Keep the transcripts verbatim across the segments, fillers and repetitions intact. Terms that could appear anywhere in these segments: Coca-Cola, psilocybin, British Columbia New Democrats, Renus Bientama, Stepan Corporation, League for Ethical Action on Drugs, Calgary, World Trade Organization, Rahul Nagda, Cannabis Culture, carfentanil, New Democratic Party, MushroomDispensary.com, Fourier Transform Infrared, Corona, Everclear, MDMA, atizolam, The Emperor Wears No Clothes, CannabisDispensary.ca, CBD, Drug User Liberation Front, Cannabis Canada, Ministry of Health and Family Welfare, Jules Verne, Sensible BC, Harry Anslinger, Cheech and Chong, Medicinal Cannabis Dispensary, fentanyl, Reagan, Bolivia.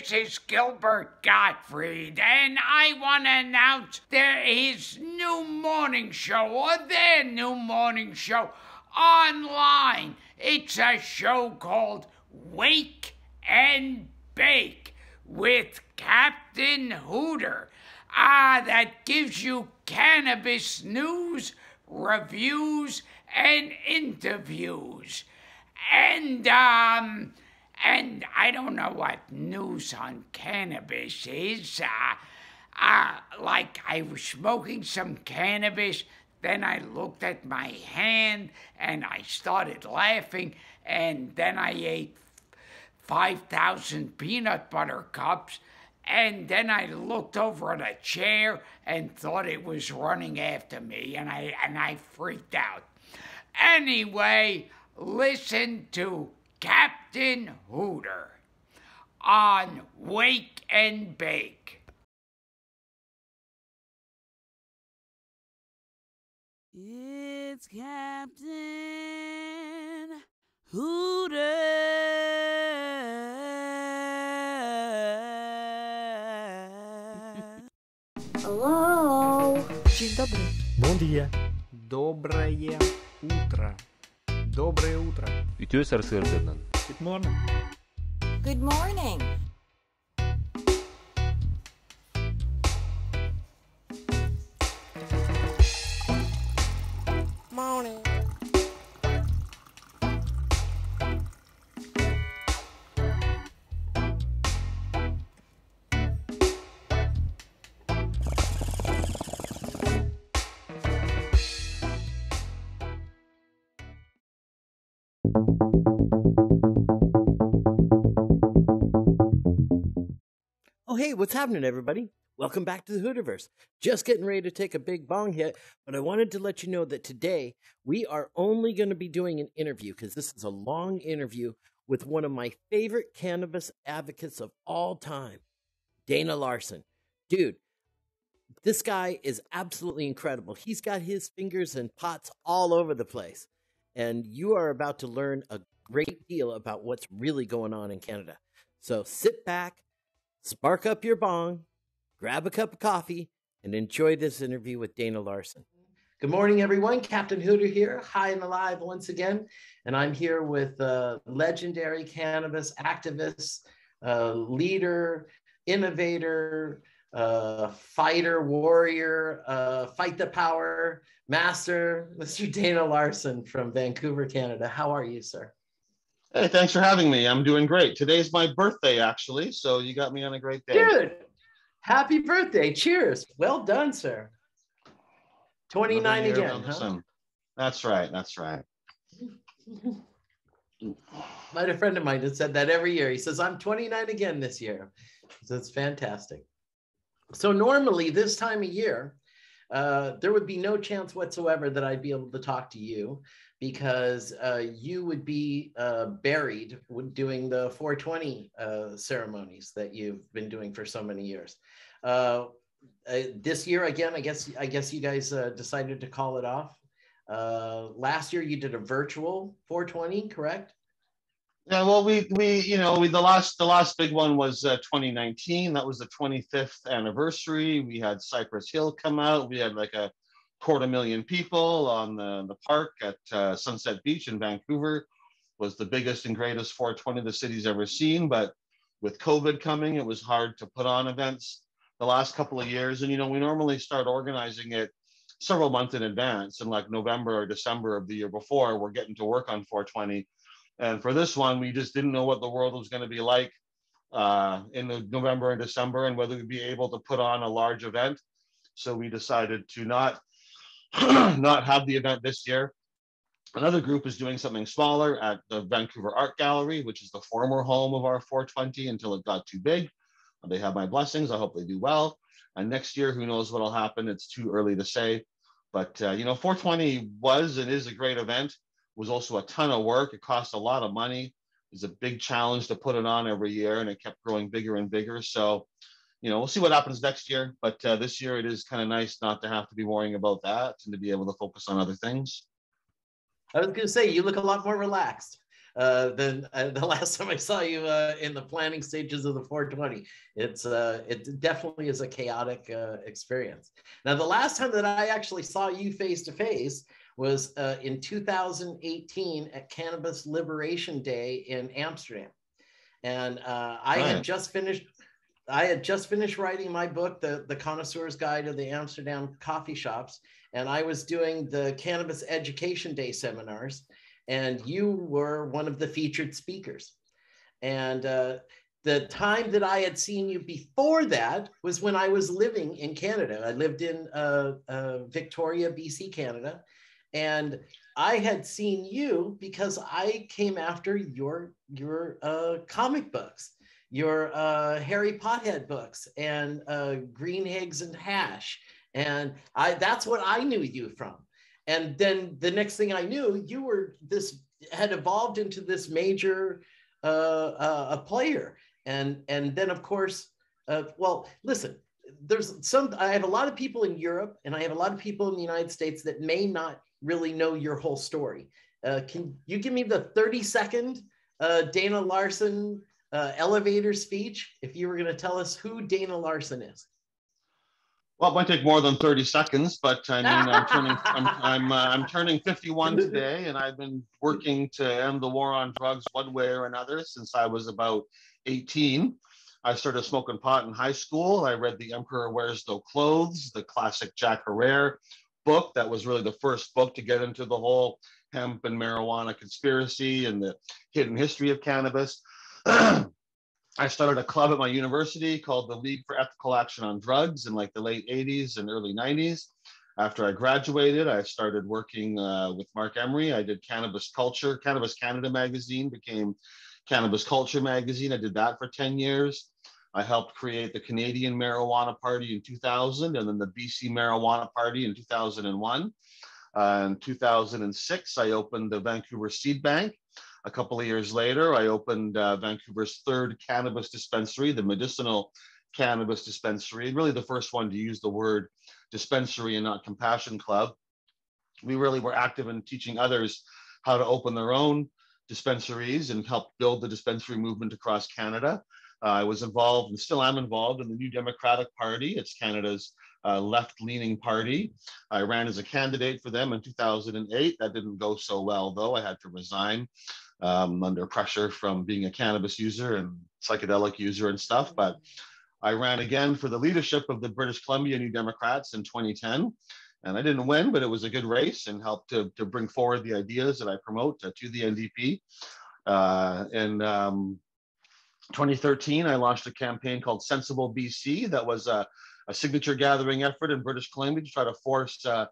This is Gilbert Gottfried, and I want to announce there is new morning show, or their new morning show, online. It's a show called Wake and Bake with Captain Hooter. Ah, that gives you cannabis news, reviews, and interviews. And, um... And I don't know what news on cannabis is. Uh, uh, like, I was smoking some cannabis, then I looked at my hand, and I started laughing, and then I ate five thousand peanut butter cups, and then I looked over at a chair and thought it was running after me, and I, and I freaked out. Anyway, listen to Captain Hooter on Wake and Bake. It's Captain Hooter. Hello. Dzień dobry. Bom dia. Dobrое утро. Доброе утро. Good morning. Good morning. Morning. Oh, hey, what's happening, everybody? Welcome back to the Hooterverse. Just getting ready to take a big bong hit, but I wanted to let you know that today we are only going to be doing an interview because this is a long interview with one of my favorite cannabis advocates of all time, Dana Larsen. Dude, this guy is absolutely incredible. He's got his fingers and pots all over the place, and you are about to learn a great deal about what's really going on in Canada. So sit back, spark up your bong, grab a cup of coffee, and enjoy this interview with Dana Larsen. Good morning, everyone. Captain Hooter here, high and alive once again. And I'm here with uh, legendary cannabis activist, uh, leader, innovator, uh, fighter, warrior, uh, fight the power, master, Mister Dana Larsen from Vancouver, Canada. How are you, sir? Hey, thanks for having me. I'm doing great. Today's my birthday, actually, so you got me on a great day. Dude, happy birthday. Cheers. Well done, sir. twenty-nine again, huh? That's right. That's right. I had a friend of mine that said that every year. He says, I'm twenty-nine again this year. So it's fantastic. So normally this time of year, uh, there would be no chance whatsoever that I'd be able to talk to you, because uh, you would be uh, buried doing the four twenty uh, ceremonies that you've been doing for so many years. Uh, uh, this year, again, I guess I guess you guys uh, decided to call it off. Uh, last year, you did a virtual four twenty, correct? Yeah, well, we we you know we the last the last big one was uh, twenty nineteen. That was the twenty-fifth anniversary. We had Cypress Hill come out. We had like a quarter million people on the, the park at uh, Sunset Beach in Vancouver. Was the biggest and greatest four twenty the city's ever seen, but with COVID coming, it was hard to put on events the last couple of years. And, you know, we normally start organizing it several months in advance, and like November or December of the year before, we're getting to work on four twenty. And for this one, we just didn't know what the world was going to be like uh, in the November and December, and whether we'd be able to put on a large event. So we decided to not not have the event this year. Another group is doing something smaller at the Vancouver Art Gallery, which is the former home of our four twenty until it got too big. They have my blessings. I hope they do well. And next year, who knows what'll happen? It's too early to say. But, uh, you know, four twenty was and is a great event. It was also a ton of work. It cost a lot of money. It's a big challenge to put it on every year, and it kept growing bigger and bigger. So, you know, we'll see what happens next year, but uh, this year it is kind of nice not to have to be worrying about that and to be able to focus on other things. I was going to say, you look a lot more relaxed. uh, than uh, the last time I saw you uh, in the planning stages of the four twenty. It's uh, it definitely is a chaotic uh, experience. Now, the last time that I actually saw you face to face was uh, in two thousand eighteen at Cannabis Liberation Day in Amsterdam, and uh, I All right. had just finished. I had just finished writing my book, the, the Connoisseur's Guide to the Amsterdam Coffee Shops, and I was doing the Cannabis Education Day seminars, and you were one of the featured speakers. And uh, the time that I had seen you before that was when I was living in Canada. I lived in uh, uh, Victoria, B C, Canada, and I had seen you because I came after your, your uh, comic books. Your uh, Harry Pothead books and uh, Green Eggs and Hash. And I, that's what I knew you from. And then the next thing I knew, you were this, had evolved into this major uh, uh, a player. And, and then of course, uh, well, listen, there's some, I have a lot of people in Europe and I have a lot of people in the United States that may not really know your whole story. Uh, can you give me the thirty second uh, Dana Larsen Uh, elevator speech, if you were going to tell us who Dana Larsen is? Well, it might take more than thirty seconds, but I mean, I'm turning, I'm, I'm, uh, I'm turning fifty-one today, and I've been working to end the war on drugs one way or another since I was about eighteen. I started smoking pot in high school. I read The Emperor Wears No Clothes, the classic Jack Kerouac book. That was really the first book to get into the whole hemp and marijuana conspiracy and the hidden history of cannabis. I started a club at my university called the League for Ethical Action on Drugs in like the late eighties and early nineties. After I graduated, I started working uh, with Mark Emery. I did Cannabis Culture. Cannabis Canada magazine became Cannabis Culture magazine. I did that for ten years. I helped create the Canadian Marijuana Party in two thousand and then the B C Marijuana Party in two thousand one. Uh, in two thousand six, I opened the Vancouver Seed Bank. A couple of years later, I opened uh, Vancouver's third cannabis dispensary, the Medicinal Cannabis Dispensary, really the first one to use the word dispensary and not compassion club. We really were active in teaching others how to open their own dispensaries and helped build the dispensary movement across Canada. Uh, I was involved and still am involved in the New Democratic Party. It's Canada's uh, left-leaning party. I ran as a candidate for them in two thousand eight. That didn't go so well, though. I had to resign. Um, under pressure from being a cannabis user and psychedelic user and stuff. But I ran again for the leadership of the British Columbia New Democrats in twenty ten. And I didn't win, but it was a good race and helped to, to bring forward the ideas that I promote to, to the N D P. Uh, in um, twenty thirteen, I launched a campaign called Sensible B C. That was a, a signature gathering effort in British Columbia to try to force uh,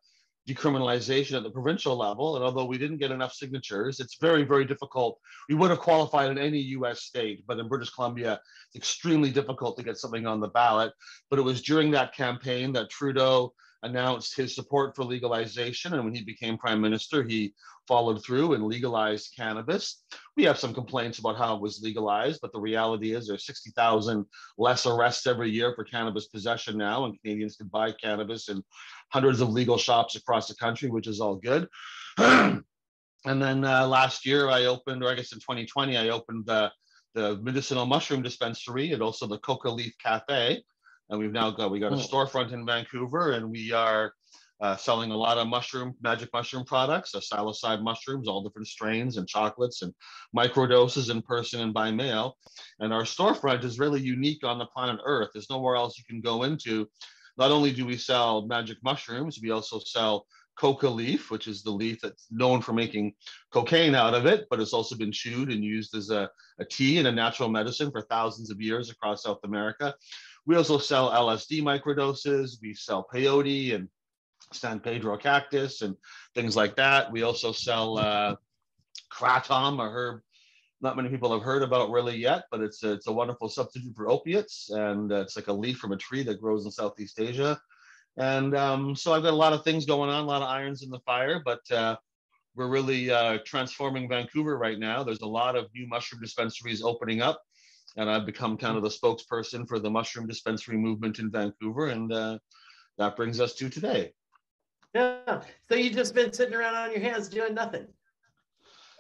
decriminalization at the provincial level. And although we didn't get enough signatures, it's very, very difficult. We would have qualified in any U S state, but in British Columbia, it's extremely difficult to get something on the ballot. But it was during that campaign that Trudeau announced his support for legalization. And when he became prime minister, he followed through and legalized cannabis. We have some complaints about how it was legalized, but the reality is there's sixty thousand less arrests every year for cannabis possession now, and Canadians can buy cannabis in hundreds of legal shops across the country, which is all good. And then uh, last year I opened, or I guess in twenty twenty, I opened the, the Medicinal Mushroom Dispensary and also the Coca Leaf Cafe. And we've now got, we got a storefront in Vancouver, and we are uh, selling a lot of mushroom, magic mushroom products, so psilocybe mushrooms, all different strains and chocolates and microdoses in person and by mail. And our storefront is really unique on the planet Earth. There's nowhere else you can go into. Not only do we sell magic mushrooms, we also sell coca leaf, which is the leaf that's known for making cocaine out of it, but it's also been chewed and used as a, a tea and a natural medicine for thousands of years across South America. We also sell L S D microdoses. We sell peyote and San Pedro cactus and things like that. We also sell uh, kratom, a herb not many people have heard about really yet, but it's a, it's a wonderful substitute for opiates. And uh, it's like a leaf from a tree that grows in Southeast Asia. And um, so I've got a lot of things going on, a lot of irons in the fire, but uh, we're really uh, transforming Vancouver right now. There's a lot of new mushroom dispensaries opening up. And I've become kind of the spokesperson for the mushroom dispensary movement in Vancouver. And uh, that brings us to today. Yeah. So you've just been sitting around on your hands doing nothing.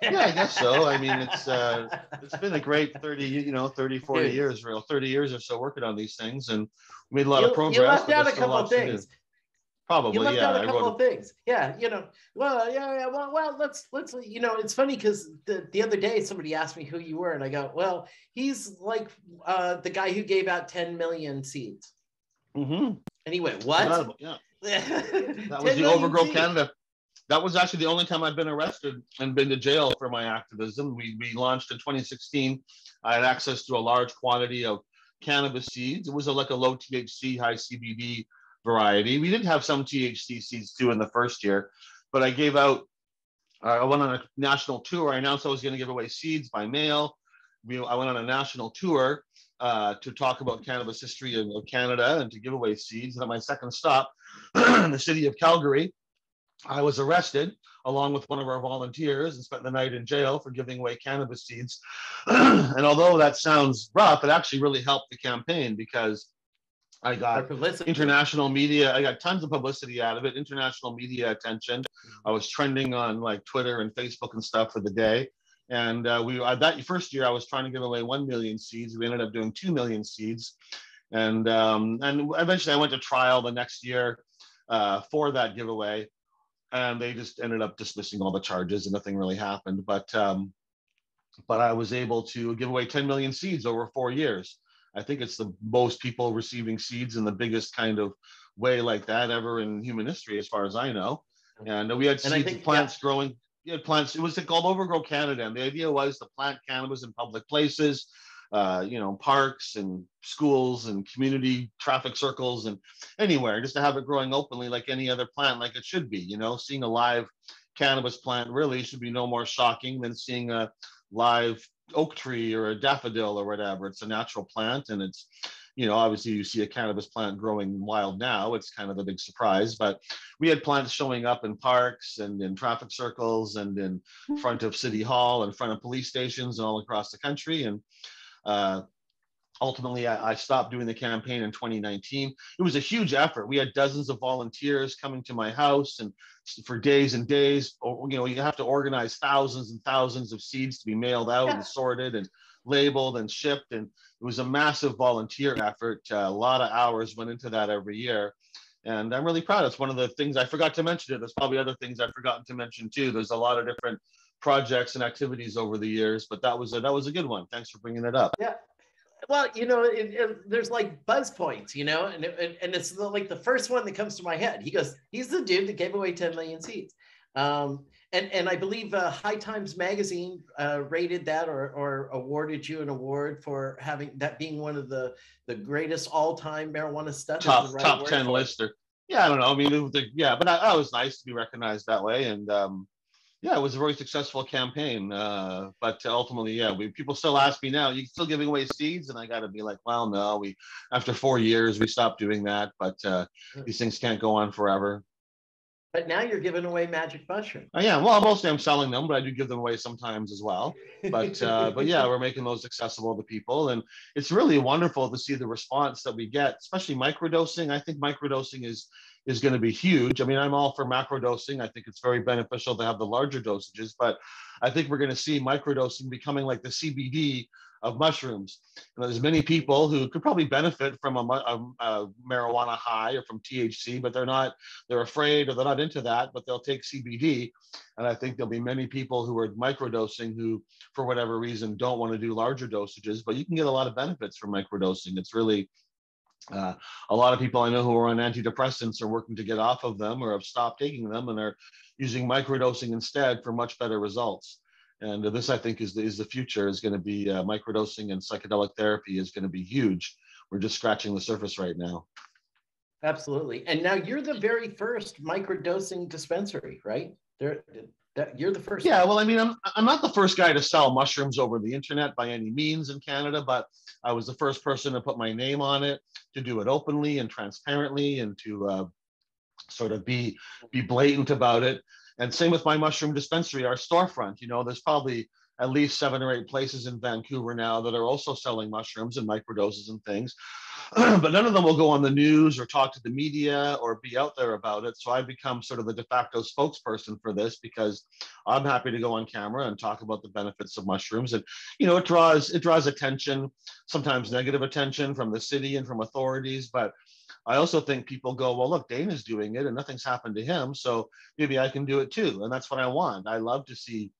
Yeah, I guess so. I mean, it's uh, it's been a great thirty, you know, thirty, forty Dude. years, real thirty years or so working on these things, and made a lot you, of progress. You left out a couple of things. Probably, you left yeah. Out a I couple of things. Yeah, you know. Well, yeah, yeah. Well, well. Let's let's. You know, it's funny because the, the other day somebody asked me who you were, and I go, well, he's like uh, the guy who gave out ten million seeds. Mm-hmm. And he went, what? That, yeah. That was the Overgrow Canada. That was actually the only time I've been arrested and been to jail for my activism. We, we launched in twenty sixteen. I had access to a large quantity of cannabis seeds. It was a, like a low T H C, high C B D variety. We did have some T H C seeds too in the first year, but I gave out, uh, I went on a national tour. I announced I was going to give away seeds by mail. We, I went on a national tour uh, to talk about cannabis history of, of Canada and to give away seeds. And at my second stop in the city of Calgary, I was arrested along with one of our volunteers and spent the night in jail for giving away cannabis seeds. And although that sounds rough, it actually really helped the campaign because I got international media. I got tons of publicity out of it, international media attention. I was trending on like Twitter and Facebook and stuff for the day. And uh, we I, that first year I was trying to give away one million seeds. We ended up doing two million seeds. And, um, and eventually I went to trial the next year uh, for that giveaway. And they just ended up dismissing all the charges and nothing really happened. But um, but I was able to give away ten million seeds over four years. I think it's the most people receiving seeds in the biggest kind of way like that ever in human history, as far as I know. And we had seed think, plants yeah. growing. We had plants. It was called Overgrow Canada. And the idea was to plant cannabis in public places, uh, you know, parks and schools and community traffic circles and anywhere, just to have it growing openly like any other plant, like it should be. You know, seeing a live cannabis plant really should be no more shocking than seeing a live oak tree or a daffodil or whatever. It's a natural plant, and it's, you know, obviously you see a cannabis plant growing wild now, it's kind of a big surprise, but we had plants showing up in parks and in traffic circles and in front of City Hall, in front of police stations and all across the country. And Uh, ultimately, I, I stopped doing the campaign in twenty nineteen. It was a huge effort. We had dozens of volunteers coming to my house, and for days and days, or, you know, you have to organize thousands and thousands of seeds to be mailed out yeah. and sorted and labeled and shipped. And it was a massive volunteer effort. Uh, a lot of hours went into that every year. And I'm really proud. It's one of the things I forgot to mention. It. There's probably other things I've forgotten to mention too. There's a lot of different projects and activities over the years, but that was a, that was a good one. Thanks for bringing it up. Yeah, well, you know, it, it, there's like buzz points, you know, and it, and it's like the first one that comes to my head. He goes, he's the dude that gave away ten million seeds, um, and and I believe uh, High Times Magazine uh, rated that or or awarded you an award for having that being one of the the greatest all time marijuana studies. Top right top ten lister. Yeah, I don't know. I mean, it, the, yeah, but that was nice to be recognized that way, and. Um, Yeah, it was a very successful campaign, uh, but ultimately, yeah, we, people still ask me now, you're still giving away seeds? And I got to be like, well, no, we after four years, we stopped doing that, but uh, these things can't go on forever. But now you're giving away magic mushrooms. I am. Well, mostly I'm selling them, but I do give them away sometimes as well. But uh, but yeah, we're making those accessible to people. And it's really wonderful to see the response that we get, especially microdosing. I think microdosing is is going to be huge. I mean, I'm all for macrodosing. I think it's very beneficial to have the larger dosages, but I think we're going to see microdosing becoming like the C B D of mushrooms. And there's many people who could probably benefit from a, a, a marijuana high or from T H C, but they're not, they're afraid or they're not into that, but they'll take C B D. And I think there'll be many people who are microdosing who, for whatever reason, don't want to do larger dosages, but you can get a lot of benefits from microdosing. It's really Uh, a lot of people I know who are on antidepressants are working to get off of them or have stopped taking them and are using microdosing instead for much better results. And this, I think, is the, is the future is going to be uh, microdosing and psychedelic therapy is going to be huge. We're just scratching the surface right now. Absolutely. And now you're the very first microdosing dispensary, right? There, that, you're the first. Yeah, well, I mean, I'm, I'm not the first guy to sell mushrooms over the internet by any means in Canada, but I was the first person to put my name on it, to do it openly and transparently and to uh, sort of be be blatant about it. And same with my mushroom dispensary, our storefront. You know, there's probably at least seven or eight places in Vancouver now that are also selling mushrooms and microdoses and things. but none of them will go on the news or talk to the media or be out there about it. So I've become sort of the de facto spokesperson for this, because I'm happy to go on camera and talk about the benefits of mushrooms. And, you know, it draws, it draws attention, sometimes negative attention from the city and from authorities. But I also think people go, well, look, Dana's doing it and nothing's happened to him, so maybe I can do it too. And that's what I want. I love to see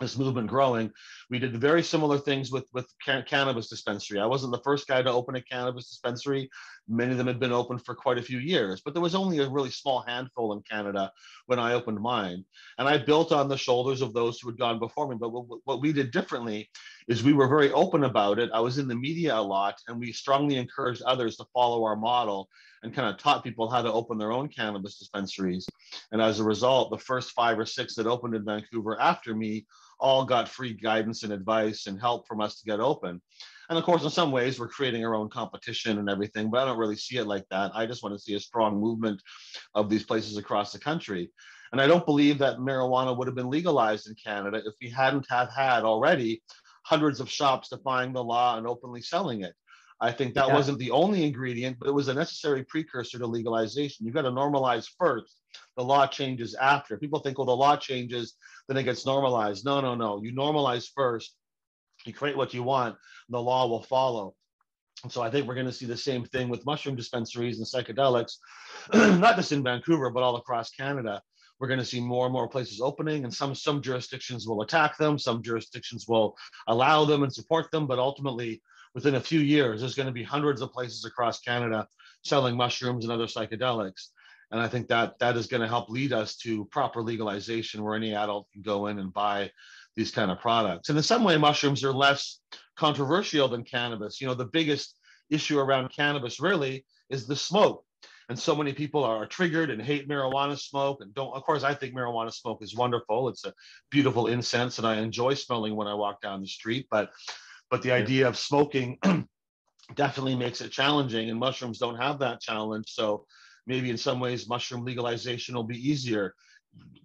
this movement growing. We did very similar things with, with can cannabis dispensary. I wasn't the first guy to open a cannabis dispensary. Many of them had been open for quite a few years, but there was only a really small handful in Canada when I opened mine. And I built on the shoulders of those who had gone before me. But what, what we did differently is we were very open about it. I was in the media a lot, and we strongly encouraged others to follow our model and kind of taught people how to open their own cannabis dispensaries. And as a result, the first five or six that opened in Vancouver after me all got free guidance and advice and help from us to get open. And of course, in some ways, we're creating our own competition and everything, but I don't really see it like that. I just want to see a strong movement of these places across the country. And I don't believe that marijuana would have been legalized in Canada if we hadn't have had already hundreds of shops defying the law and openly selling it. I think that yeah. wasn't the only ingredient, but it was a necessary precursor to legalization. You've got to normalize first. The law changes after. People think, well, the law changes, then it gets normalized. No, no, no. You normalize first. You create what you want. And the law will follow. And so I think we're going to see the same thing with mushroom dispensaries and psychedelics, not just in Vancouver, but all across Canada. We're going to see more and more places opening, and some, some jurisdictions will attack them. Some jurisdictions will allow them and support them, but ultimately, within a few years, there's going to be hundreds of places across Canada selling mushrooms and other psychedelics. And I think that that is going to help lead us to proper legalization, where any adult can go in and buy these kind of products. And in some way, mushrooms are less controversial than cannabis. You know, the biggest issue around cannabis really is the smoke. And so many people are triggered and hate marijuana smoke and don't. Of course, I think marijuana smoke is wonderful. It's a beautiful incense, and I enjoy smelling when I walk down the street. But But the idea of smoking definitely makes it challenging, and mushrooms don't have that challenge. So maybe in some ways, mushroom legalization will be easier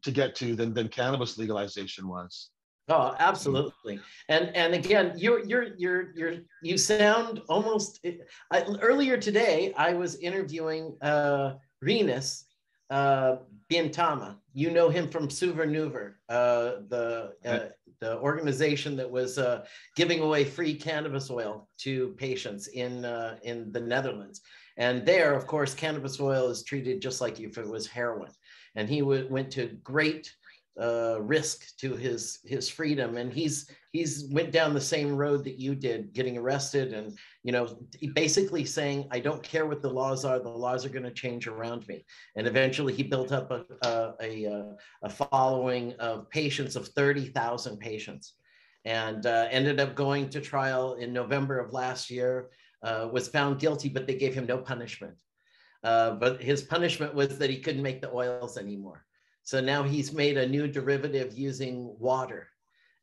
to get to than, than cannabis legalization was. Oh, absolutely. And and again, you're you're you're you're you sound almost. I, earlier today, I was interviewing uh, Renus uh, Bientama. You know him from Souvernuver, uh, the. Uh, the organization that was uh, giving away free cannabis oil to patients in, uh, in the Netherlands. And there, of course, cannabis oil is treated just like if it was heroin. And he went to great uh, risk to his, his freedom. And he's, he's went down the same road that you did, getting arrested and, you know, basically saying, I don't care what the laws are, the laws are going to change around me. And eventually he built up a, a, a, a following of patients, of thirty thousand patients, and uh, ended up going to trial in November of last year, uh, was found guilty, but they gave him no punishment. Uh, but his punishment was that he couldn't make the oils anymore. So now he's made a new derivative using water,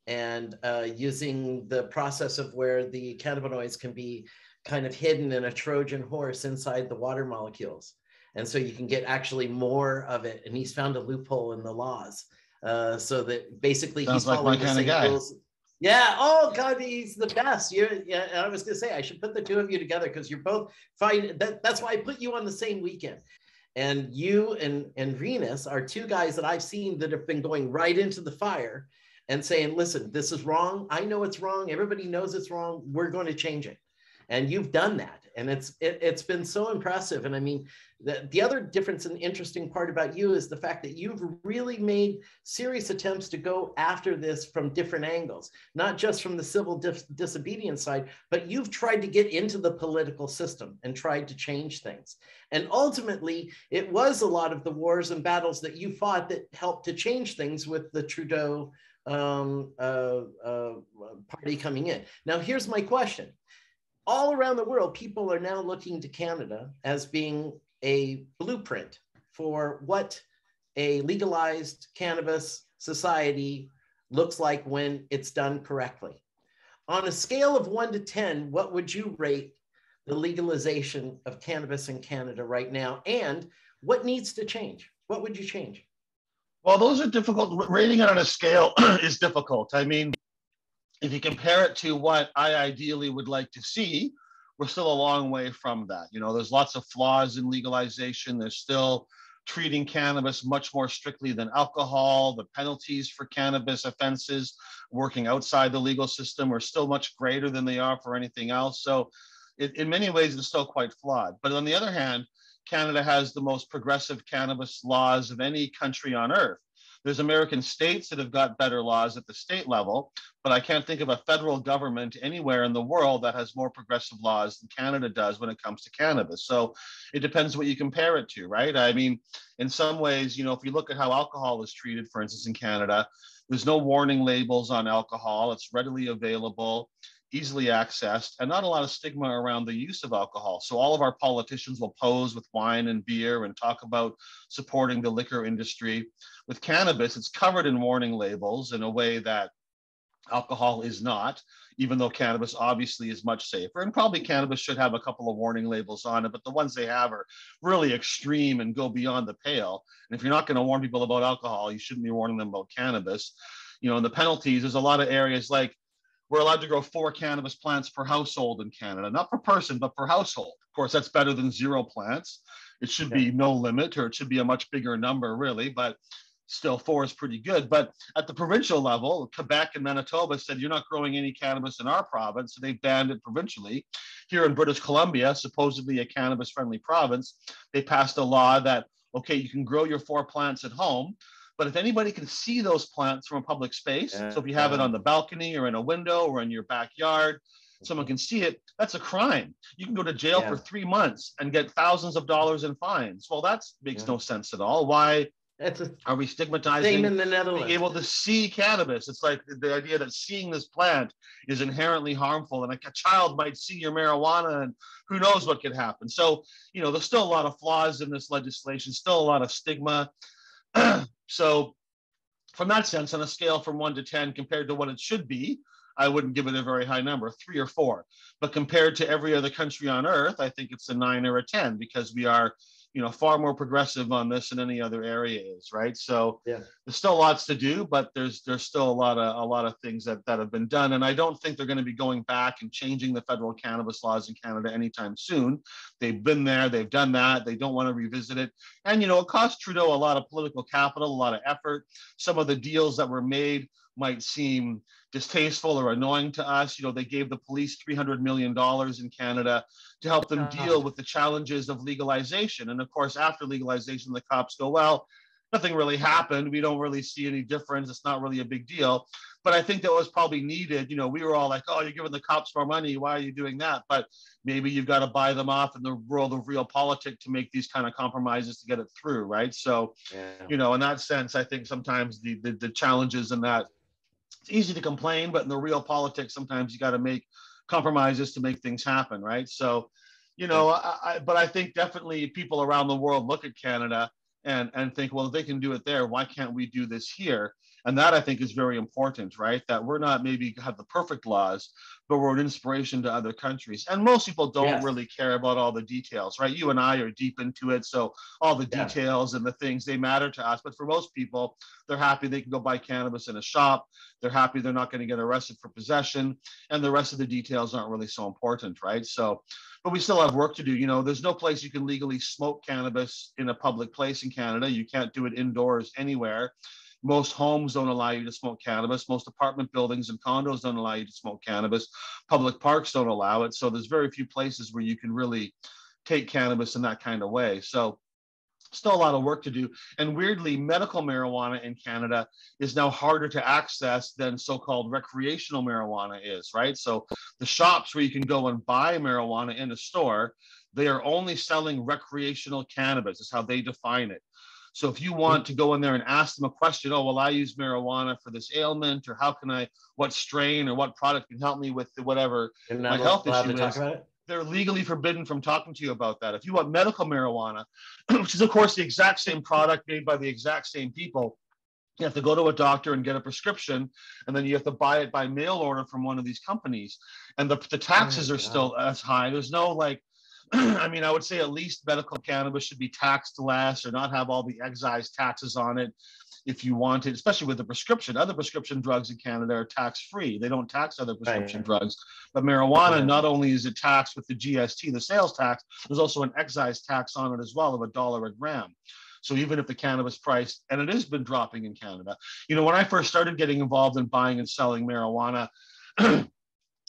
and uh, using the process of where the cannabinoids can be kind of hidden in a Trojan horse inside the water molecules. And so you can get actually more of it. And he's found a loophole in the laws. Uh, so that basically Sounds he's like following my kind the same of guy. Rules. Yeah, oh God, he's the best. You're, yeah, and I was gonna say, I should put the two of you together because you're both fine. That, that's why I put you on the same weekend. And you and, and Renus are two guys that I've seen that have been going right into the fire and saying, listen, this is wrong. I know it's wrong. Everybody knows it's wrong. We're going to change it. And you've done that. And it's, it, it's been so impressive. And I mean, the, the other difference and interesting part about you is the fact that you've really made serious attempts to go after this from different angles, not just from the civil dis disobedience side, but you've tried to get into the political system and tried to change things. And ultimately, it was a lot of the wars and battles that you fought that helped to change things with the Trudeau um, uh, uh, party coming in. Now, here's my question. All around the world, people are now looking to Canada as being a blueprint for what a legalized cannabis society looks like when it's done correctly. On a scale of one to ten, what would you rate the legalization of cannabis in Canada right now? And what needs to change? What would you change? Well, those are difficult. Rating it on a scale is difficult. I mean, if you compare it to what I ideally would like to see, we're still a long way from that. You know, there's lots of flaws in legalization. There's still treating cannabis much more strictly than alcohol. The penalties for cannabis offenses working outside the legal system are still much greater than they are for anything else. So it, in many ways, it's still quite flawed. But on the other hand, Canada has the most progressive cannabis laws of any country on earth. There's American states that have got better laws at the state level, but I can't think of a federal government anywhere in the world that has more progressive laws than Canada does when it comes to cannabis. So it depends what you compare it to, right? I mean, in some ways, you know, if you look at how alcohol is treated, for instance, in Canada, there's no warning labels on alcohol. It's readily available, easily accessed, and not a lot of stigma around the use of alcohol. So all of our politicians will pose with wine and beer and talk about supporting the liquor industry. With cannabis, it's covered in warning labels in a way that alcohol is not, even though cannabis obviously is much safer. And probably cannabis should have a couple of warning labels on it, but the ones they have are really extreme and go beyond the pale. And if you're not going to warn people about alcohol, you shouldn't be warning them about cannabis. You know, and the penalties, there's a lot of areas like we're allowed to grow four cannabis plants per household in Canada, not per person, but per household. Of course, that's better than zero plants. It should be no limit, or it should be a much bigger number, really, but still four is pretty good. But at the provincial level, Quebec and Manitoba said, you're not growing any cannabis in our province, so they banned it provincially. Here in British Columbia, supposedly a cannabis-friendly province, they passed a law that, okay, you can grow your four plants at home, but if anybody can see those plants from a public space, yeah, so if you have yeah. it on the balcony or in a window or in your backyard, someone can see it, that's a crime. You can go to jail yeah. for three months and get thousands of dollars in fines. Well, that makes yeah. no sense at all. Why that's a are we stigmatizing same in the Netherlands. Being able to see cannabis? It's like the idea that seeing this plant is inherently harmful, and like a child might see your marijuana and who knows what could happen. So, you know, there's still a lot of flaws in this legislation, still a lot of stigma. So from that sense, on a scale from one to ten, compared to what it should be, I wouldn't give it a very high number, three or four. But compared to every other country on earth, I think it's a nine or a ten, because we are, you know, far more progressive on this than any other area is, right? So yeah. there's still lots to do, but there's there's still a lot of a lot of things that, that have been done. And I don't think they're going to be going back and changing the federal cannabis laws in Canada anytime soon. They've been there, they've done that, they don't want to revisit it. And, you know, it cost Trudeau a lot of political capital, a lot of effort. Some of the deals that were made might seem distasteful or annoying to us. You know, they gave the police three hundred million dollars in Canada to help them deal with the challenges of legalization. And of course, after legalization, the cops go, well, nothing really happened. We don't really see any difference. It's not really a big deal. But I think that was probably needed. You know, we were all like, oh, you're giving the cops more money. Why are you doing that? But maybe you've got to buy them off in the world of real politics to make these kind of compromises to get it through, right? So, yeah. you know, in that sense, I think sometimes the the, the challenges in that, it's easy to complain, but in the real politics, sometimes you got to make compromises to make things happen, right? So, you know, I, I, but I think definitely people around the world look at Canada and, and think, well, if they can do it there, why can't we do this here? And that I think is very important, right? That we're not maybe have the perfect laws, but we're an inspiration to other countries. And most people don't yes. really care about all the details, right? You and I are deep into it. So all the yeah. details and the things, they matter to us. But for most people, they're happy they can go buy cannabis in a shop. They're happy they're not going to get arrested for possession. And the rest of the details aren't really so important, right? So, but we still have work to do. You know, there's no place you can legally smoke cannabis in a public place in Canada. You can't do it indoors anywhere. Most homes don't allow you to smoke cannabis. Most apartment buildings and condos don't allow you to smoke cannabis. Public parks don't allow it. So there's very few places where you can really take cannabis in that kind of way. So still a lot of work to do. And weirdly, medical marijuana in Canada is now harder to access than so-called recreational marijuana is, right? So the shops where you can go and buy marijuana in a store, they are only selling recreational cannabis, is how they define it. So if you want to go in there and ask them a question, oh, well, I use marijuana for this ailment, or how can I, what strain or what product can help me with whatever my health issue is, they're legally forbidden from talking to you about that. If you want medical marijuana, which is, of course, the exact same product made by the exact same people, you have to go to a doctor and get a prescription, and then you have to buy it by mail order from one of these companies. And the, the taxes oh, are God. still as high. There's no, like, I mean, I would say at least medical cannabis should be taxed less or not have all the excise taxes on it. if you wanted, especially with the prescription, other prescription drugs in Canada are tax-free. They don't tax other prescription right. drugs. But marijuana, right. not only is it taxed with the G S T, the sales tax, there's also an excise tax on it as well of a dollar a gram. So even if the cannabis price, and it has been dropping in Canada, you know, when I first started getting involved in buying and selling marijuana,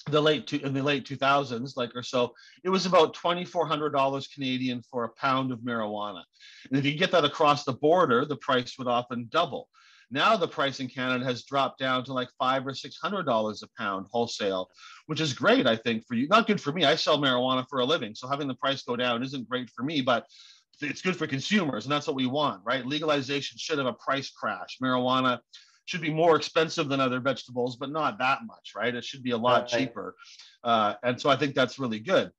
the late two, in the late two thousands, like or so, it was about twenty-four hundred dollars Canadian for a pound of marijuana. And if you get that across the border, the price would often double. Now the price in Canada has dropped down to like five or six hundred dollars a pound wholesale, which is great, I think, for you. Not good for me. I sell marijuana for a living, so having the price go down isn't great for me, but it's good for consumers, and that's what we want, right? Legalization should have a price crash. Marijuana should be more expensive than other vegetables, but not that much, right? It should be a lot right. cheaper. Uh, and so I think that's really good.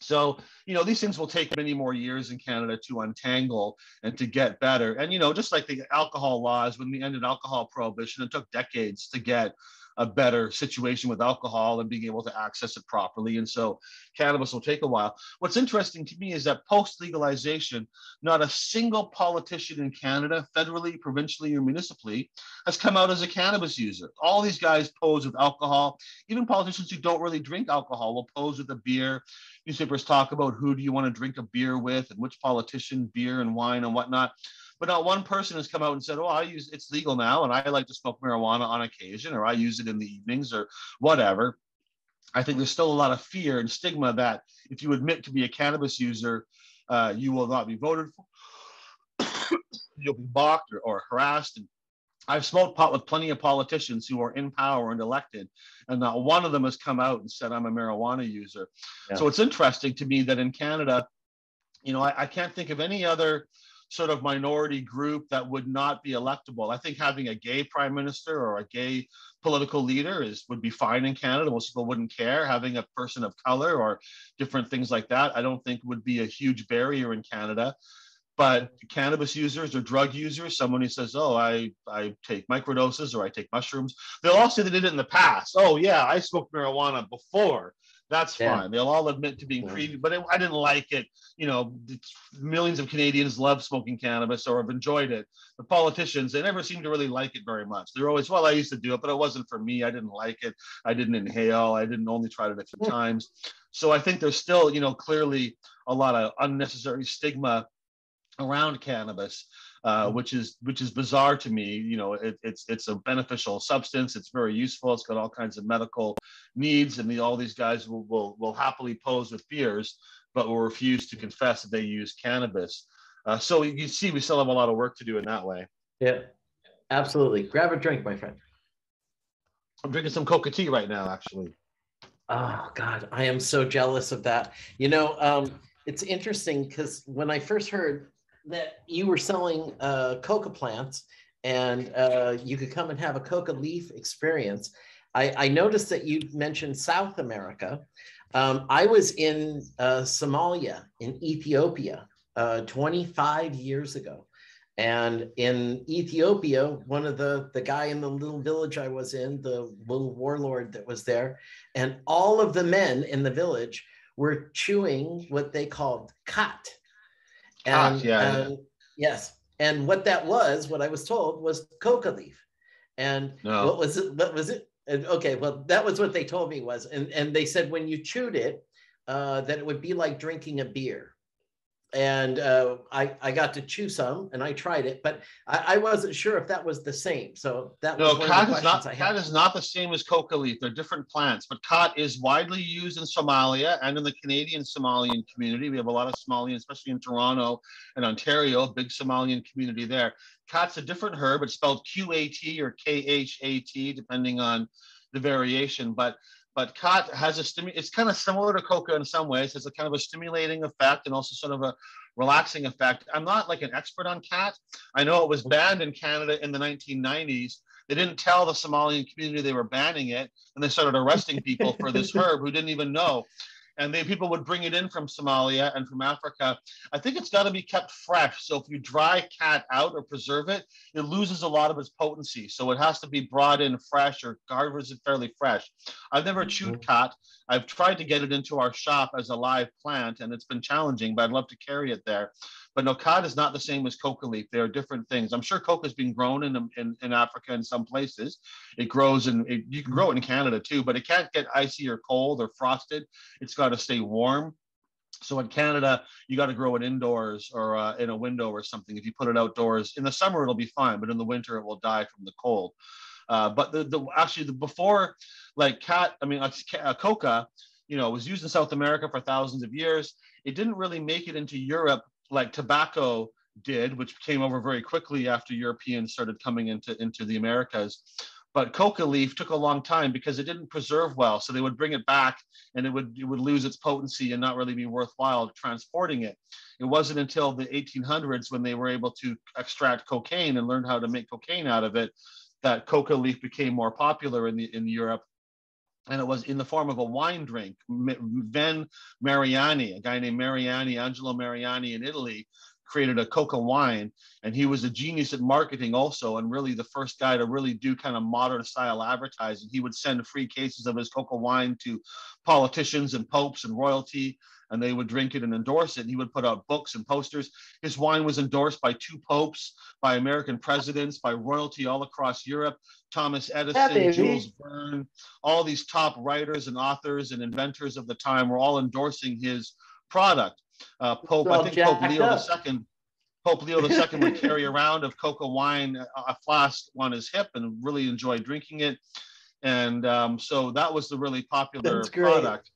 So, you know, these things will take many more years in Canada to untangle and to get better. And, you know, just like the alcohol laws, when we ended alcohol prohibition, it took decades to get a better situation with alcohol and being able to access it properly. And so cannabis will take a while. What's interesting to me is that post-legalization, not a single politician in Canada, federally, provincially, or municipally, has come out as a cannabis user. All these guys pose with alcohol. Even politicians who don't really drink alcohol will pose with a beer. Newspapers talk about who do you want to drink a beer with and which politician, beer and wine and whatnot. But not one person has come out and said, oh, I use it's legal now, and I like to smoke marijuana on occasion, or I use it in the evenings or whatever. I think there's still a lot of fear and stigma that if you admit to be a cannabis user, uh, you will not be voted for. You'll be balked or, or harassed. And I've smoked pot with plenty of politicians who are in power and elected, and not one of them has come out and said, I'm a marijuana user. Yeah. So it's interesting to me that in Canada, you know, I, I can't think of any other sort of minority group that would not be electable. I think having a gay prime minister or a gay political leader is would be fine in Canada. Most people wouldn't care. Having a person of color or different things like that, I don't think would be a huge barrier in Canada. But cannabis users or drug users, someone who says, oh, I, I take microdoses or I take mushrooms, they'll all say they did it in the past. Oh, yeah, I smoked marijuana before. That's yeah. fine. They'll all admit to being creepy, but it, I didn't like it. You know, millions of Canadians love smoking cannabis or have enjoyed it. The politicians, they never seem to really like it very much. They're always, well, I used to do it, but it wasn't for me. I didn't like it. I didn't inhale. I didn't only tried it a few times. So I think there's still, you know, clearly a lot of unnecessary stigma around cannabis, uh, which is which is bizarre to me. You know, it, it's it's a beneficial substance. It's very useful. It's got all kinds of medical needs, and the, all these guys will, will will happily pose with beers, but will refuse to confess that they use cannabis. Uh, so you see, we still have a lot of work to do in that way. Yeah, absolutely. Grab a drink, my friend. I'm drinking some coca tea right now, actually. Oh God, I am so jealous of that. You know, um, it's interesting because when I first heard that you were selling uh, coca plants and uh, you could come and have a coca leaf experience, I, I noticed that you mentioned South America. Um, I was in uh, Somalia, in Ethiopia, uh, twenty-five years ago. And in Ethiopia, one of the, the guy in the little village I was in, the little warlord that was there, and all of the men in the village were chewing what they called khat. And, ah, yeah, and, yeah. Yes. And what that was, what I was told, was coca leaf. And no. what was it? What was it? And, okay, well, that was what they told me was. And, and they said when you chewed it, uh, that it would be like drinking a beer. And uh, I, I got to chew some and I tried it, but I, I wasn't sure if that was the same. So that no, was one of the questions not, I had. Khat is not the same as coca leaf. They're different plants, but khat is widely used in Somalia and in the Canadian Somalian community. We have a lot of Somalians, especially in Toronto and Ontario, a big Somalian community there. Khat's a different herb. It's spelled Q A T or K H A T, depending on the variation. But But khat has a stimu- it's kind of similar to coca in some ways. It's a kind of a stimulating effect and also sort of a relaxing effect. I'm not like an expert on khat. I know it was banned in Canada in the nineteen nineties. They didn't tell the Somalian community they were banning it, and they started arresting people for this herb who didn't even know. And they, people would bring it in from Somalia and from Africa. I think it's got to be kept fresh. So if you dry khat out or preserve it, it loses a lot of its potency. So it has to be brought in fresh or harvested fairly fresh. I've never chewed khat. I've tried to get it into our shop as a live plant, and it's been challenging, but I'd love to carry it there. But no, cod is not the same as coca leaf. They are different things. I'm sure coca is being grown in, in, in Africa in some places. It grows and you can grow it in Canada too, but it can't get icy or cold or frosted. It's got to stay warm. So in Canada, you got to grow it indoors or uh, in a window or something. If you put it outdoors, in the summer, it'll be fine, but in the winter, it will die from the cold. Uh, but the, the actually the before like cat, I mean, uh, coca, you know, was used in South America for thousands of years. It didn't really make it into Europe like tobacco did, which came over very quickly after Europeans started coming into, into the Americas. But coca leaf took a long time because it didn't preserve well. So they would bring it back and it would, it would lose its potency and not really be worthwhile transporting it. It wasn't until the eighteen hundreds when they were able to extract cocaine and learn how to make cocaine out of it that coca leaf became more popular in, the, in Europe. And it was in the form of a wine drink. Vin Mariani, a guy named Mariani, Angelo Mariani in Italy, created a coca wine, and he was a genius at marketing also, and really the first guy to really do kind of modern style advertising. He would send free cases of his coca wine to politicians and popes and royalty, and they would drink it and endorse it. And he would put out books and posters. His wine was endorsed by two popes, by American presidents, by royalty all across Europe. Thomas Edison, yeah, Jules Verne, all these top writers and authors and inventors of the time were all endorsing his product. Uh, Pope, I think Pope Leo up. the Second, Pope Leo the Second would carry around of coca wine, a flask on his hip, and really enjoy drinking it. And um, so that was the really popular product.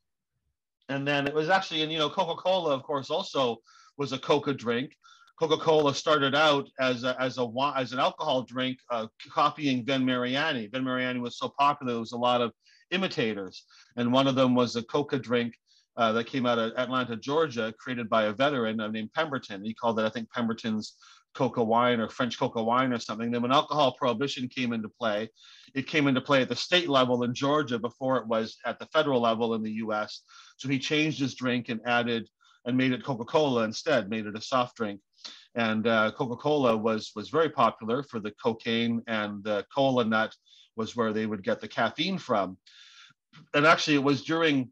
And then it was actually, and you know, Coca-Cola, of course, also was a coca drink. Coca-Cola started out as a, as a as an alcohol drink, uh, copying Vin Mariani. Vin Mariani was so popular, there was a lot of imitators, and one of them was a coca drink. Uh, that came out of Atlanta, Georgia, created by a veteran named Pemberton. He called it, I think, Pemberton's coca wine or French coca wine or something. Then when alcohol prohibition came into play, it came into play at the state level in Georgia before it was at the federal level in the U S. So he changed his drink and added and made it Coca-Cola instead, made it a soft drink. And uh, Coca-Cola was, was very popular for the cocaine, and the cola nut was where they would get the caffeine from. And actually it was during...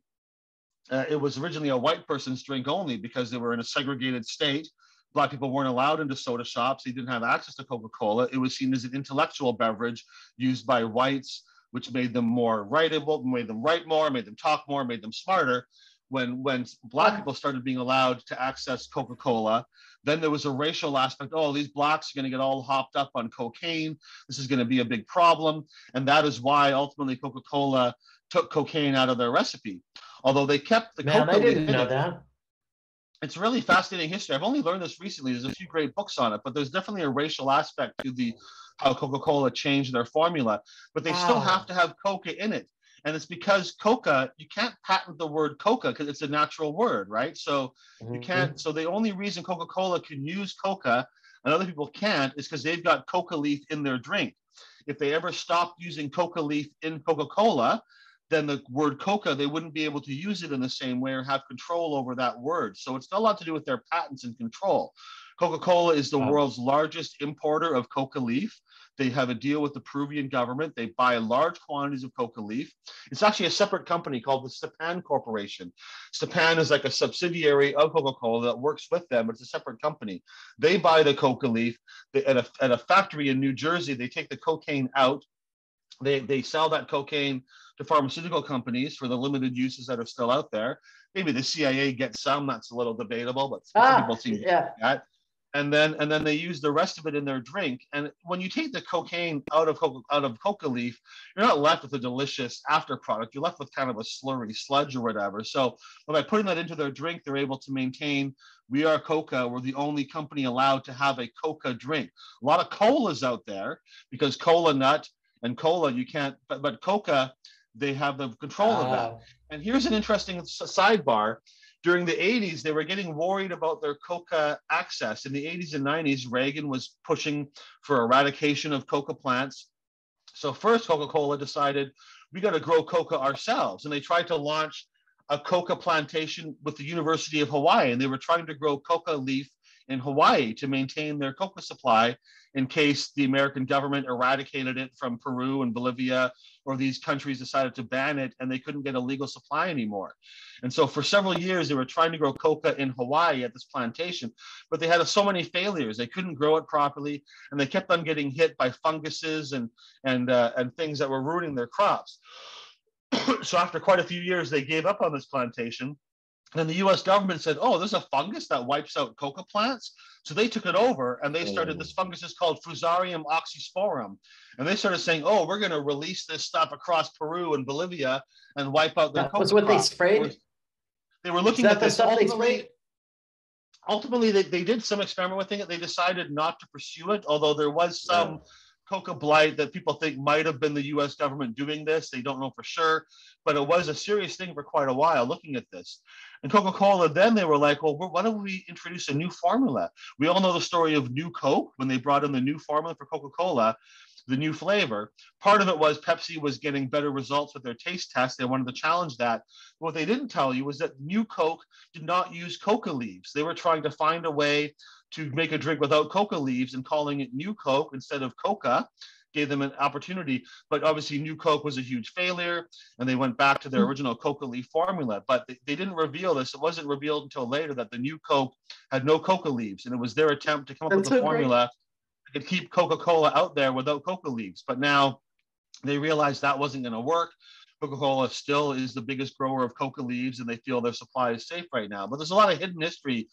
Uh, it was originally a white person's drink only because they were in a segregated state. Black people weren't allowed into soda shops. They didn't have access to Coca-Cola. It was seen as an intellectual beverage used by whites, which made them more writable, made them write more, made them talk more, made them smarter. When, when black people started being allowed to access Coca-Cola, then there was a racial aspect. Oh, these blacks are going to get all hopped up on cocaine. This is going to be a big problem. And that is why ultimately Coca-Cola took cocaine out of their recipe. Although they kept the Man, coca I didn't know that. It's really fascinating history. I've only learned this recently. There's a few great books on it, but there's definitely a racial aspect to the how Coca-Cola changed their formula, but they wow. still have to have coca in it. And it's because coca, you can't patent the word coca because it's a natural word, right? So mm-hmm. you can't, so the only reason Coca-Cola can use coca and other people can't is because they've got coca leaf in their drink. If they ever stopped using coca leaf in Coca-Cola, then the word coca, they wouldn't be able to use it in the same way or have control over that word. So it's got a lot to do with their patents and control. Coca-Cola is the wow. world's largest importer of coca leaf. They have a deal with the Peruvian government. They buy large quantities of coca leaf. It's actually a separate company called the Stepan Corporation. Stepan is like a subsidiary of Coca-Cola that works with them, but it's a separate company. They buy the coca leaf. They, at, a, at a factory in New Jersey, they take the cocaine out. They, they sell that cocaine to pharmaceutical companies for the limited uses that are still out there. Maybe the C I A gets some, that's a little debatable, but some ah, people seem to yeah. get that. And then, and then they use the rest of it in their drink. And when you take the cocaine out of coca, out of coca leaf, you're not left with a delicious after product. You're left with kind of a slurry sludge or whatever. So by putting that into their drink, they're able to maintain, we are coca. We're the only company allowed to have a coca drink. A lot of colas out there because cola nut and cola, you can't, but, but coca, they have the control ah. of that. And here's an interesting sidebar. During the eighties, they were getting worried about their coca access. In the eighties and nineties, Reagan was pushing for eradication of coca plants. So first, Coca-Cola decided, we got to grow coca ourselves. And they tried to launch a coca plantation with the University of Hawaii. And they were trying to grow coca leaf in Hawaii to maintain their coca supply in case the American government eradicated it from Peru and Bolivia, or these countries decided to ban it and they couldn't get a legal supply anymore. And so for several years, they were trying to grow coca in Hawaii at this plantation, but they had so many failures. They couldn't grow it properly, and they kept on getting hit by funguses and, and, uh, and things that were ruining their crops. So after quite a few years, they gave up on this plantation. And the U S government said, oh, there's a fungus that wipes out coca plants. So they took it over and they started, oh. this fungus is called Fusarium oxysporum. And they started saying, oh, we're going to release this stuff across Peru and Bolivia and wipe out their that coca was what crops. They sprayed? They were looking at this. Ultimately, ultimately they, they did some experiment with it. They decided not to pursue it, although there was some... Yeah. Coca blight that people think might have been the U S government doing this. They don't know for sure, but it was a serious thing for quite a while looking at this. And Coca-Cola, then they were like, well, why don't we introduce a new formula? We all know the story of New Coke when they brought in the new formula for Coca-Cola, the new flavor. Part of it was Pepsi was getting better results with their taste test. They wanted to challenge that. What they didn't tell you was that New Coke did not use coca leaves. They were trying to find a way to make a drink without coca leaves and calling it New Coke instead of coca gave them an opportunity. But obviously New Coke was a huge failure and they went back to their original coca leaf formula, but they, they didn't reveal this. It wasn't revealed until later that the New Coke had no coca leaves, and it was their attempt to come up That's with so a formula that could keep Coca-Cola out there without coca leaves. But now they realized that wasn't going to work. Coca-Cola still is the biggest grower of coca leaves and they feel their supply is safe right now. But there's a lot of hidden history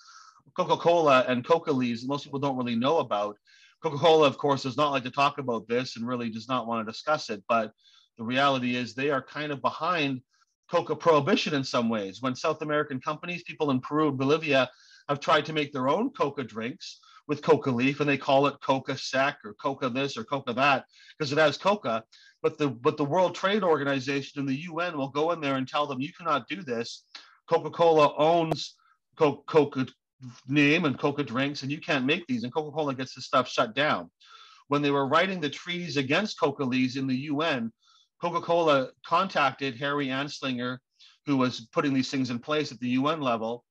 Coca-Cola and coca leaves most people don't really know about. Coca-Cola, of course, does not like to talk about this and really does not want to discuss it, but the reality is they are kind of behind coca prohibition in some ways. When South American companies, people in Peru and Bolivia have tried to make their own coca drinks with coca leaf, and they call it coca sec or coca this or coca that because it has coca, but the but the World Trade Organization and the U N will go in there and tell them you cannot do this. Coca-Cola owns co- coca name and coca drinks, and you can't make these, and Coca-Cola gets this stuff shut down. When they were writing the treaties against coca leaves in the U N, Coca-Cola contacted Harry Anslinger, who was putting these things in place at the U N level,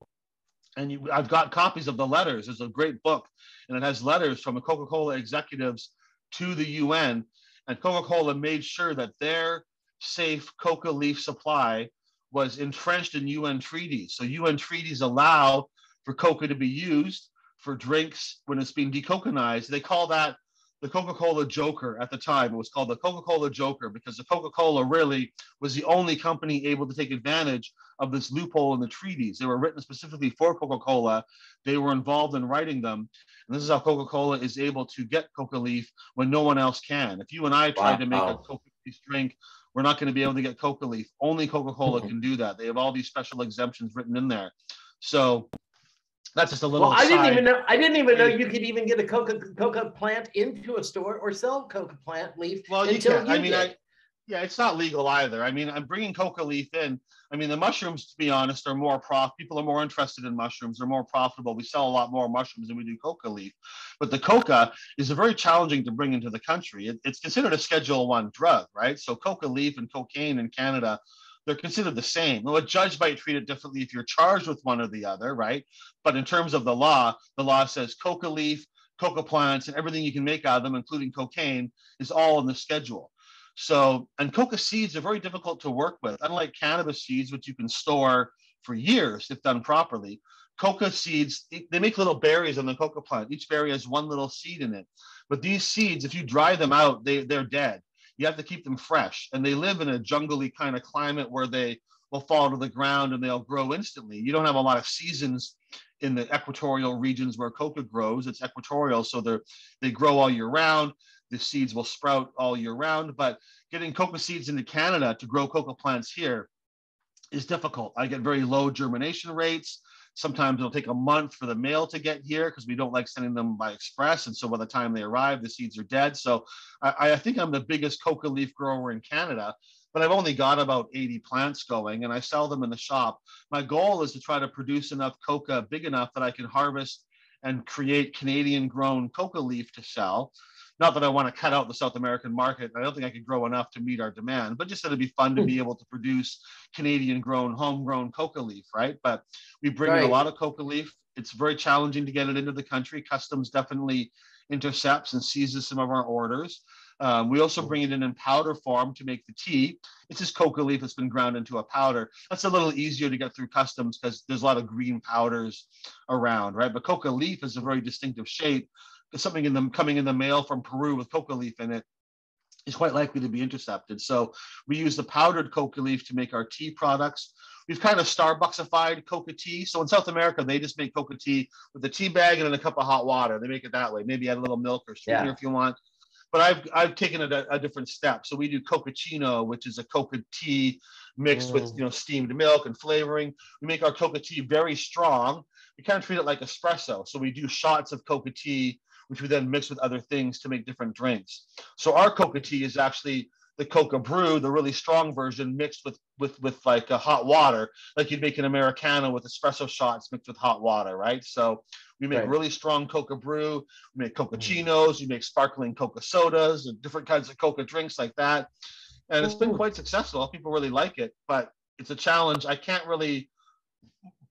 and you, I've got copies of the letters. There's a great book, and it has letters from the Coca-Cola executives to the U N, and Coca-Cola made sure that their safe coca leaf supply was entrenched in U N treaties. So U N treaties allow for coca to be used for drinks when it's being decoconized. They call that the Coca-Cola Joker at the time. It was called the Coca-Cola Joker because the Coca-Cola really was the only company able to take advantage of this loophole in the treaties. They were written specifically for Coca-Cola. They were involved in writing them. And this is how Coca-Cola is able to get coca leaf when no one else can. If you and I try wow. to make a coca leaf drink, we're not going to be able to get coca leaf. Only Coca-Cola mm-hmm. can do that. They have all these special exemptions written in there. So that's just a little. Well, I didn't even know. I didn't even know you could even get a coca coca plant into a store or sell coca plant leaf. Well, you can't. I mean, I, yeah, it's not legal either. I mean, I'm bringing coca leaf in. I mean, the mushrooms, to be honest, are more prof. People are more interested in mushrooms. They're more profitable. We sell a lot more mushrooms than we do coca leaf. But the coca is very challenging to bring into the country. It, it's considered a Schedule One drug, right? So coca leaf and cocaine in Canada, they're considered the same. Well, a judge might treat it differently if you're charged with one or the other, right? But in terms of the law, the law says coca leaf, coca plants, and everything you can make out of them, including cocaine, is all in the schedule. So, and coca seeds are very difficult to work with. Unlike cannabis seeds, which you can store for years if done properly, coca seeds, they make little berries on the coca plant. Each berry has one little seed in it. But these seeds, if you dry them out, they, they're dead. You have to keep them fresh, and they live in a jungly kind of climate where they will fall to the ground and they'll grow instantly. You don't have a lot of seasons in the equatorial regions where coca grows. It's equatorial, so they they grow all year round. The seeds will sprout all year round, but getting coca seeds into Canada to grow coca plants here is difficult. I get very low germination rates. Sometimes it'll take a month for the mail to get here because we don't like sending them by express. And so by the time they arrive, the seeds are dead. So I, I think I'm the biggest coca leaf grower in Canada, but I've only got about eighty plants going and I sell them in the shop. My goal is to try to produce enough coca big enough that I can harvest and create Canadian grown coca leaf to sell. Not that I want to cut out the South American market. I don't think I could grow enough to meet our demand, but just that it'd be fun to be able to produce Canadian grown, homegrown coca leaf, right? But we bring right. in a lot of coca leaf. It's very challenging to get it into the country. Customs definitely intercepts and seizes some of our orders. Um, we also bring it in in powder form to make the tea. It's just coca leaf that's been ground into a powder. That's a little easier to get through customs because there's a lot of green powders around, right? But coca leaf is a very distinctive shape. There's something in them coming in the mail from Peru with coca leaf in it is quite likely to be intercepted. So we use the powdered coca leaf to make our tea products. We've kind of Starbucksified coca tea. So in South America, they just make coca tea with a tea bag and then a cup of hot water. They make it that way. Maybe add a little milk or sweetener yeah. if you want. But I've I've taken it a, a different step. So we do cocachino, which is a coca tea mixed mm. with you know steamed milk and flavoring. We make our coca tea very strong. We kind of treat it like espresso. So we do shots of coca tea, which we then mix with other things to make different drinks. So our coca tea is actually the coca brew, the really strong version, mixed with with with like a hot water, like you'd make an Americano with espresso shots mixed with hot water, right? So we make right. really strong coca brew, we make cocachinos, we make sparkling coca sodas and different kinds of coca drinks like that. And it's been quite successful. People really like it, but it's a challenge. I can't really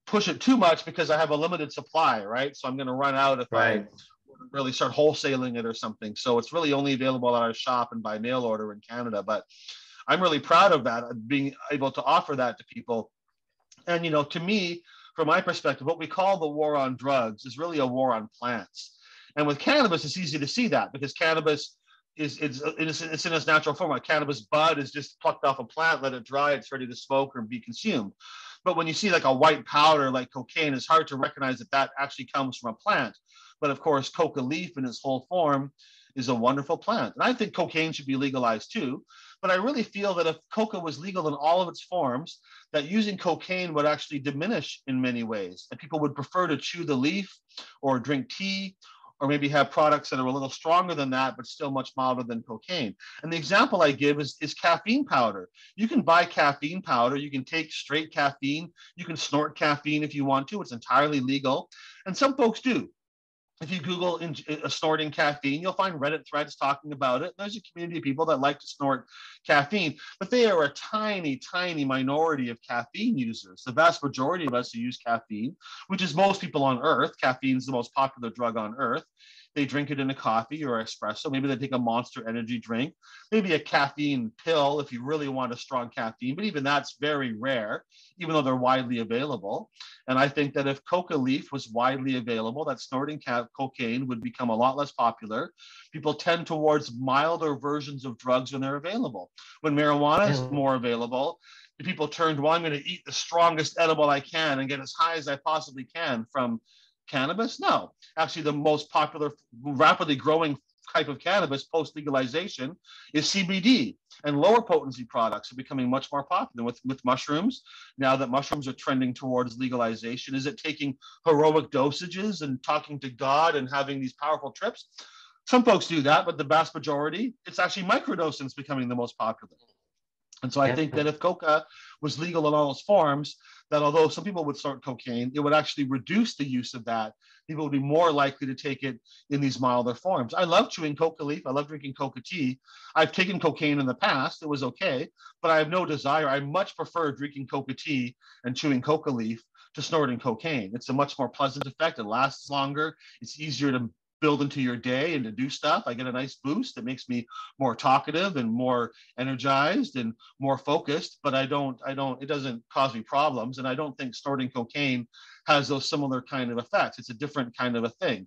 push it too much because I have a limited supply, right? So I'm going to run out if right. I really start wholesaling it or something. So it's really only available at our shop and by mail order in Canada. But I'm really proud of that, being able to offer that to people. And, you know, to me, from my perspective, what we call the war on drugs is really a war on plants. And with cannabis, it's easy to see that because cannabis is it's, it's, it's in its natural form. A cannabis bud is just plucked off a plant, let it dry, it's ready to smoke or be consumed. But when you see like a white powder like cocaine, it's hard to recognize that that actually comes from a plant. But of course, coca leaf in its whole form is a wonderful plant. And I think cocaine should be legalized too. But I really feel that if coca was legal in all of its forms, that using cocaine would actually diminish in many ways. And people would prefer to chew the leaf or drink tea or maybe have products that are a little stronger than that, but still much milder than cocaine. And the example I give is, is caffeine powder. You can buy caffeine powder. You can take straight caffeine. You can snort caffeine if you want to. It's entirely legal. And some folks do. If you Google in, uh, snorting caffeine, you'll find Reddit threads talking about it. There's a community of people that like to snort caffeine, but they are a tiny, tiny minority of caffeine users. The vast majority of us who use caffeine, which is most people on earth, caffeine is the most popular drug on earth. They drink it in a coffee or espresso. Maybe they take a Monster energy drink, maybe a caffeine pill if you really want a strong caffeine, but even that's very rare, even though they're widely available. And I think that if coca leaf was widely available, that snorting ca- cocaine would become a lot less popular. People tend towards milder versions of drugs when they're available. When marijuana is more available, the people turn to, well, I'm going to eat the strongest edible I can and get as high as I possibly can from cannabis? No. Actually, the most popular, rapidly growing type of cannabis post-legalization is C B D, and lower potency products are becoming much more popular with, with mushrooms. Now that mushrooms are trending towards legalization, is it taking heroic dosages and talking to God and having these powerful trips? Some folks do that, but the vast majority, it's actually microdosing is becoming the most popular. And so I think that if coca was legal in all its forms, that although some people would start cocaine, it would actually reduce the use of that. People would be more likely to take it in these milder forms. I love chewing coca leaf. I love drinking coca tea. I've taken cocaine in the past. It was okay, but I have no desire. I much prefer drinking coca tea and chewing coca leaf to snorting cocaine. It's a much more pleasant effect. It lasts longer. It's easier to build into your day and to do stuff. I get a nice boost that makes me more talkative and more energized and more focused, but I don't, I don't, it doesn't cause me problems. And I don't think snorting cocaine has those similar kind of effects. It's a different kind of a thing.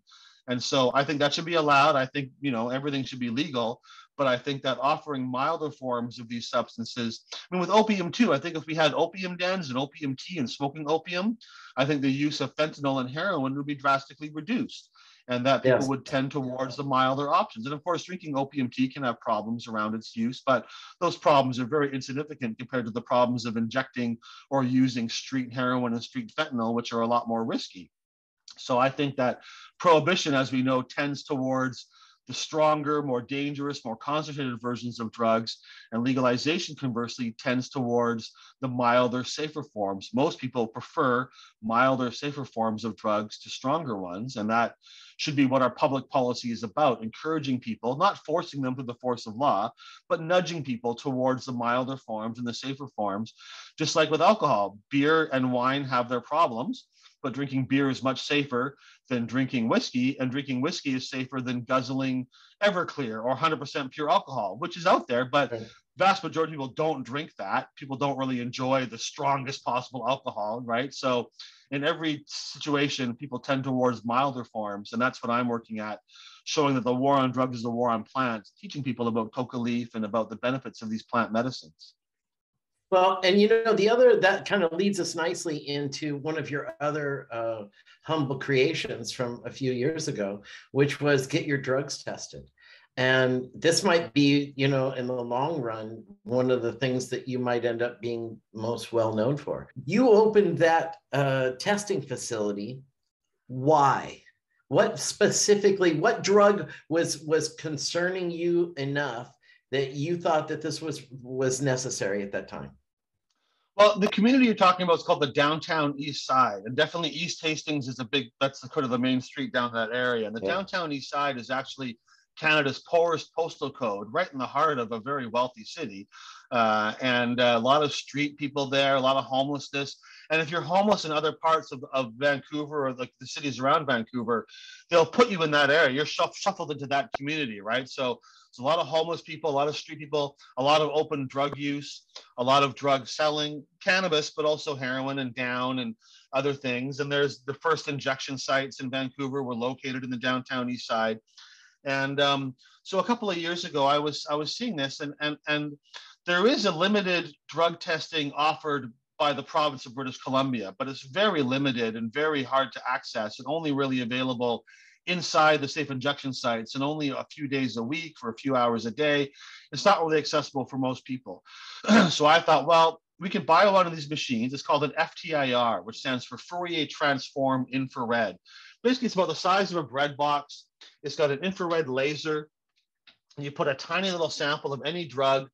And so I think that should be allowed. I think, you know, everything should be legal, but I think that offering milder forms of these substances, I mean, with opium too, I think if we had opium dens and opium tea and smoking opium, I think the use of fentanyl and heroin would be drastically reduced. And that people yes. would tend towards the milder options. And of course, drinking opium tea can have problems around its use, but those problems are very insignificant compared to the problems of injecting or using street heroin and street fentanyl, which are a lot more risky. So I think that prohibition, as we know, tends towards the stronger, more dangerous, more concentrated versions of drugs, and legalization, conversely, tends towards the milder, safer forms. Most people prefer milder, safer forms of drugs to stronger ones, and that should be what our public policy is about, encouraging people, not forcing them through the force of law, but nudging people towards the milder forms and the safer forms, just like with alcohol. Beer and wine have their problems, but drinking beer is much safer than drinking whiskey, and drinking whiskey is safer than guzzling Everclear or one hundred percent pure alcohol, which is out there, but right. Vast majority of people don't drink that. People don't really enjoy the strongest possible alcohol, right? So in every situation, people tend towards milder forms, and that's what I'm working at, showing that the war on drugs is a war on plants, teaching people about coca leaf and about the benefits of these plant medicines. Well, and you know, the other, that kind of leads us nicely into one of your other uh, humble creations from a few years ago, which was Get Your Drugs Tested. And this might be, you know, in the long run, one of the things that you might end up being most well known for. You opened that uh, testing facility. Why? What specifically, what drug was, was concerning you enough that you thought that this was, was necessary at that time? Well, the community you're talking about is called the Downtown East Side, and definitely East Hastings is a big, that's the kind of the main street down that area. And the yeah. Downtown East Side is actually Canada's poorest postal code, right in the heart of a very wealthy city. Uh, and a lot of street people there, a lot of homelessness. And if you're homeless in other parts of, of Vancouver or like the cities around Vancouver, they'll put you in that area. You're shuffled into that community, right? So it's a lot of homeless people, a lot of street people, a lot of open drug use, a lot of drug selling, cannabis, but also heroin and down and other things. And there's the first injection sites in Vancouver were located in the Downtown East Side. And um, so a couple of years ago, I was I was seeing this, and and and there is a limited drug testing offered by the province of British Columbia, but it's very limited and very hard to access, and only really available inside the safe injection sites, and only a few days a week for a few hours a day. It's not really accessible for most people. So I thought, well, we can buy one of these machines. It's called an F T I R, which stands for Fourier Transform Infrared. Basically, it's about the size of a bread box. It's got an infrared laser. You put a tiny little sample of any drug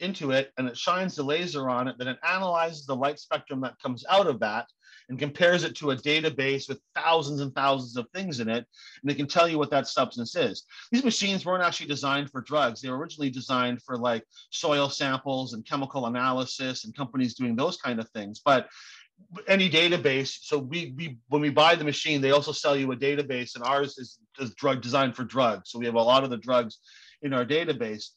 into it, and it shines the laser on it. Then it analyzes the light spectrum that comes out of that and compares it to a database with thousands and thousands of things in it, and it can tell you what that substance is. These machines weren't actually designed for drugs. They were originally designed for like soil samples and chemical analysis and companies doing those kind of things. But any database, so we, we when we buy the machine, they also sell you a database, and ours is, is drug designed for drugs. So we have a lot of the drugs in our database.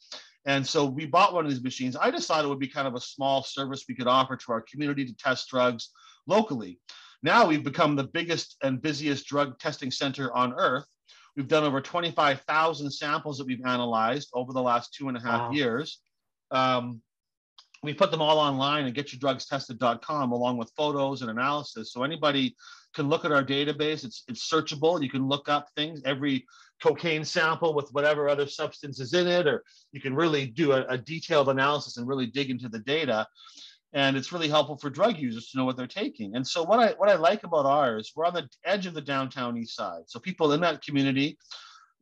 And so we bought one of these machines. I decided it would be kind of a small service we could offer to our community to test drugs locally. Now we've become the biggest and busiest drug testing center on earth. We've done over twenty-five thousand samples that we've analyzed over the last two and a half wow. years. Um, we put them all online at get your drugs tested dot com, along with photos and analysis. So anybody can look at our database. It's, it's searchable. You can look up things, every cocaine sample with whatever other substance is in it, or you can really do a, a detailed analysis and really dig into the data. And it's really helpful for drug users to know what they're taking. And so what I, what I like about ours, we're on the edge of the Downtown East Side. So people in that community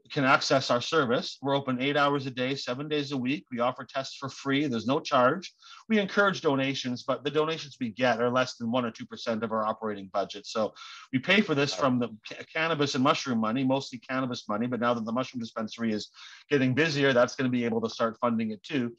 can access our service. We're open eight hours a day, seven days a week. We offer tests for free. There's no charge. We encourage donations, but the donations we get are less than one or two percent of our operating budget. So we pay for this from the cannabis and mushroom money, mostly cannabis money, but now that the mushroom dispensary is getting busier, that's going to be able to start funding it too.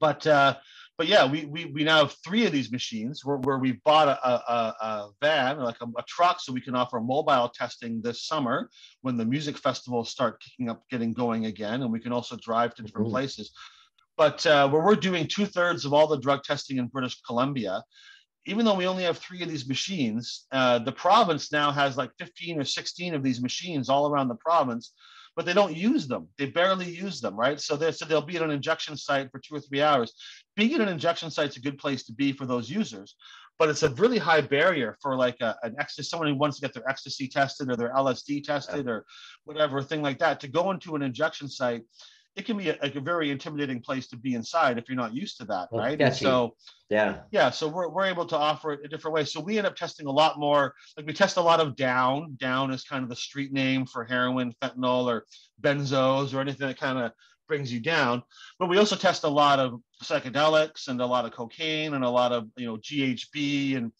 But uh, but yeah, we, we we now have three of these machines where, where we've bought a, a, a van, like a, a truck, so we can offer mobile testing this summer when the music festivals start kicking up, getting going again, and we can also drive to different mm-hmm. places. But uh, where we're doing two thirds of all the drug testing in British Columbia, even though we only have three of these machines, uh, the province now has like fifteen or sixteen of these machines all around the province, but they don't use them. They barely use them, right? So, so they'll be at an injection site for two or three hours. Being at an injection site is a good place to be for those users, but it's a really high barrier for like a, an ecstasy, someone who wants to get their ecstasy tested or their L S D tested yeah. or whatever thing like that, to go into an injection site it can be a, a very intimidating place to be inside if you're not used to that, right? And so yeah, yeah. So we're we're able to offer it a different way. So we end up testing a lot more. Like we test a lot of down. Down is kind of the street name for heroin, fentanyl, or benzos, or anything that kind of brings you down. But we also test a lot of psychedelics and a lot of cocaine and a lot of you know G H B and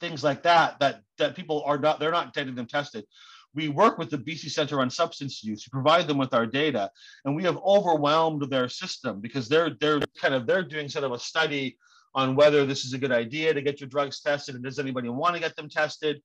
things like that. That that people are not they're not getting them tested. We work with the B C Centre on Substance Use. We provide them with our data, and we have overwhelmed their system because they're they're kind of they're doing sort of a study on whether this is a good idea to get your drugs tested, and does anybody want to get them tested?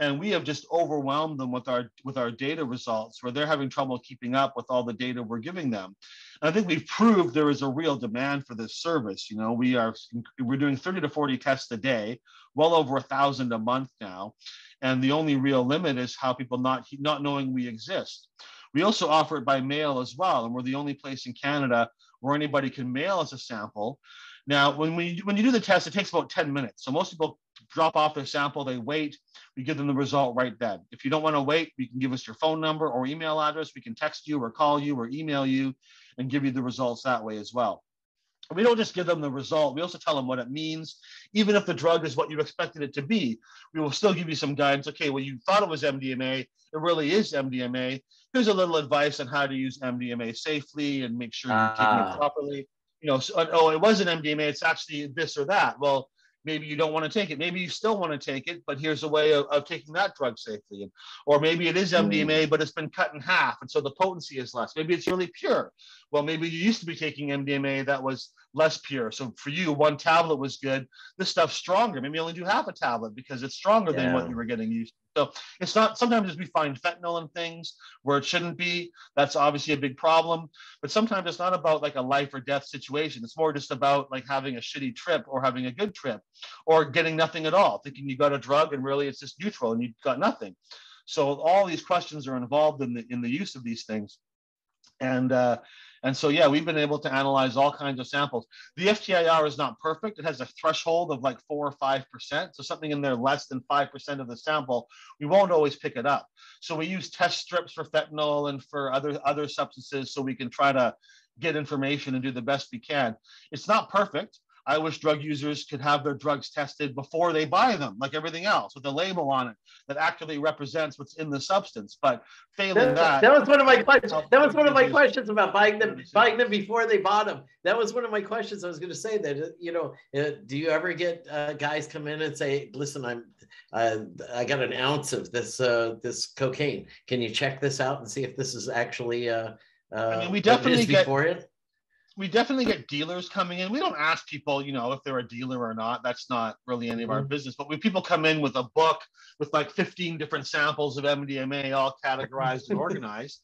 And we have just overwhelmed them with our with our data results, where they're having trouble keeping up with all the data we're giving them. And I think we've proved there is a real demand for this service. You know, we are we're doing thirty to forty tests a day, well over a thousand a month now. And the only real limit is how people not not knowing we exist. We also offer it by mail as well, and we're the only place in Canada where anybody can mail us a sample. Now, when we when you do the test, it takes about ten minutes. So most people drop off their sample, they wait, we give them the result right then. If you don't want to wait, you can give us your phone number or email address. We can text you or call you or email you and give you the results that way as well. We don't just give them the result. We also tell them what it means. Even if the drug is what you expected it to be, we will still give you some guidance. Okay, well, you thought it was M D M A. It really is M D M A. Here's a little advice on how to use M D M A safely and make sure you're uh, taking it properly. You know, so, oh, it wasn't M D M A. It's actually this or that. Well, maybe you don't want to take it. Maybe you still want to take it, but here's a way of, of taking that drug safely. And, or maybe it is M D M A, but it's been cut in half, and so the potency is less. Maybe it's really pure. Well, maybe you used to be taking M D M A that was less pure. So for you, one tablet was good. This stuff's stronger. Maybe you only do half a tablet because it's stronger yeah. than what you were getting used to. So it's not, sometimes we find fentanyl in things where it shouldn't be. That's obviously a big problem. But sometimes it's not about like a life or death situation. It's more just about like having a shitty trip or having a good trip or getting nothing at all, thinking you got a drug and really it's just neutral and you got nothing. So all these questions are involved in the, in the use of these things. And, uh, And so, yeah, we've been able to analyze all kinds of samples. The F T I R is not perfect. It has a threshold of like four or five percent. So something in there less than five percent of the sample, we won't always pick it up. So we use test strips for fentanyl and for other, other substances so we can try to get information and do the best we can. It's not perfect. I wish drug users could have their drugs tested before they buy them, like everything else, with a label on it that accurately represents what's in the substance. But failing that, that, that was one of my questions. That was one of my questions about buying them, buying them before they bought them. That was one of my questions. I was going to say that, you know, uh, do you ever get uh, guys come in and say, "Listen, I'm, uh, I got an ounce of this uh, this cocaine. Can you check this out and see if this is actually uh, uh, I mean, we definitely get before it." We definitely get dealers coming in. We don't ask people, you know, if they're a dealer or not. That's not really any of our business. But when people come in with a book with like fifteen different samples of M D M A all categorized and organized,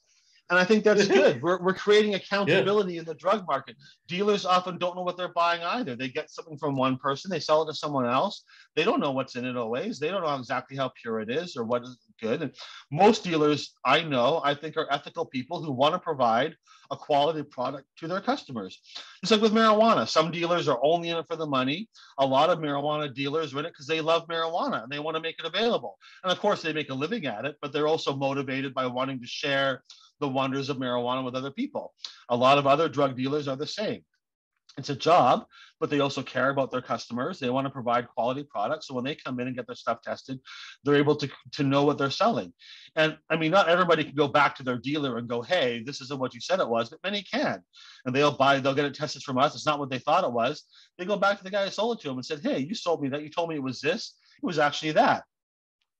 and I think that's good. We're, we're creating accountability yeah. in the drug market. Dealers often don't know what they're buying either. They get something from one person. They sell it to someone else. They don't know what's in it always. They don't know exactly how pure it is or what is good. And most dealers I know, I think, are ethical people who want to provide a quality product to their customers. It's like with marijuana. Some dealers are only in it for the money. A lot of marijuana dealers are in it because they love marijuana and they want to make it available. And of course, they make a living at it, but they're also motivated by wanting to share the wonders of marijuana with other people. A lot of other drug dealers are the same. It's a job, but they also care about their customers. They want to provide quality products. So when they come in and get their stuff tested, they're able to, to know what they're selling. And I mean, not everybody can go back to their dealer and go, hey, this isn't what you said it was, but many can. And they'll buy, they'll get it tested from us. It's not what they thought it was. They go back to the guy who sold it to them and said, hey, you sold me that. You told me it was this. It was actually that.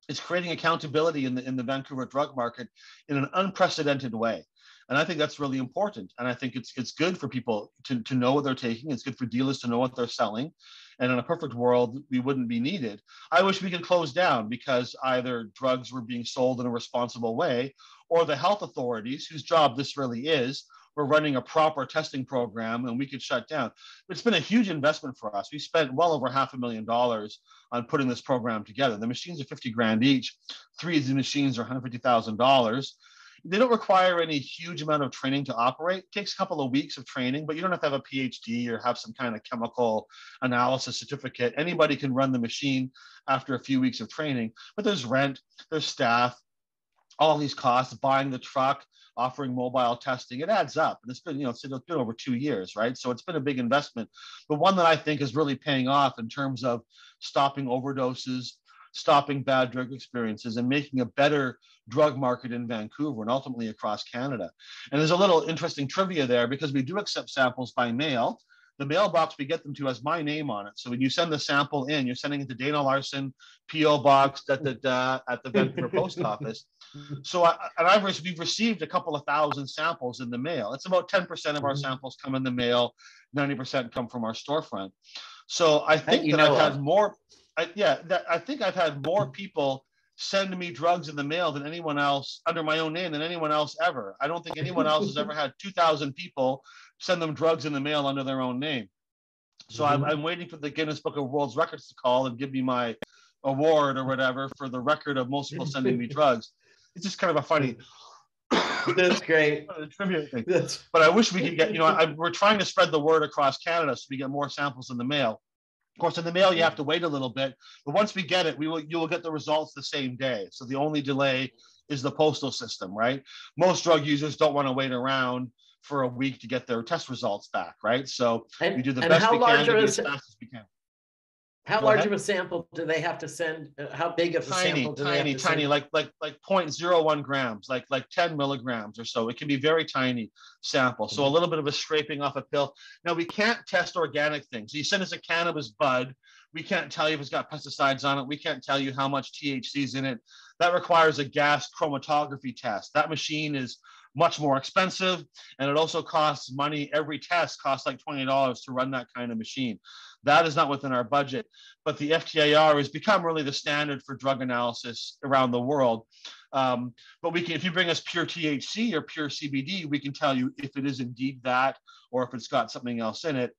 It's creating accountability in the, in the Vancouver drug market in an unprecedented way. And I think that's really important. And I think it's it's good for people to, to know what they're taking. It's good for dealers to know what they're selling. And in a perfect world, we wouldn't be needed. I wish we could close down because either drugs were being sold in a responsible way or the health authorities, whose job this really is, were running a proper testing program and we could shut down. It's been a huge investment for us. We spent well over half a million dollars on putting this program together. The machines are fifty grand each. Three of the machines are one hundred fifty thousand dollars. They don't require any huge amount of training to operate. It takes a couple of weeks of training, but you don't have to have a P H D or have some kind of chemical analysis certificate. Anybody can run the machine after a few weeks of training, but there's rent, there's staff, all these costs, buying the truck, offering mobile testing, it adds up. And it's been, you know, it's been over two years, right? So it's been a big investment, but one that I think is really paying off in terms of stopping overdoses, stopping bad drug experiences, and making a better drug market in Vancouver and ultimately across Canada. And there's a little interesting trivia there, because we do accept samples by mail. The mailbox we get them to has my name on it. So when you send the sample in, you're sending it to Dana Larsen, P O Box, da, da, da, at the Vancouver Post Office. So I, and I've we've received a couple of thousand samples in the mail. It's about ten percent of our samples come in the mail, ninety percent come from our storefront. So I think that, that I've had more, I, yeah, that, I think I've had more people send me drugs in the mail than anyone else under my own name than anyone else ever. I don't think anyone else has ever had two thousand people send them drugs in the mail under their own name. So mm-hmm. I'm, I'm waiting for the Guinness Book of World Records to call and give me my award or whatever for the record of most people sending me drugs. It's just kind of a funny. That's great. Trivia thing. That's... But I wish we could get, you know, I, we're trying to spread the word across Canada so we get more samples in the mail. Of course, in the mail, you have to wait a little bit, but once we get it, we will, you will get the results the same day. So the only delay is the postal system, right? Most drug users don't want to wait around for a week to get their test results back, right? So and, we do the best we can, to as fast as we can. How Go large ahead. of a sample do they have to send? Uh, how big of a tiny, sample do tiny, they have to tiny, send? like like like zero point zero one grams, like like ten milligrams or so. It can be very tiny sample. So a little bit of a scraping off a pill. Now we can't test organic things. So you send us a cannabis bud, we can't tell you if it's got pesticides on it. We can't tell you how much T H C is in it. That requires a gas chromatography test. That machine is much more expensive, and it also costs money. Every test costs like twenty dollars to run that kind of machine. That is not within our budget, but the F T A R has become really the standard for drug analysis around the world. Um, but we can, if you bring us pure T H C or pure C B D, we can tell you if it is indeed that, or if it's got something else in it.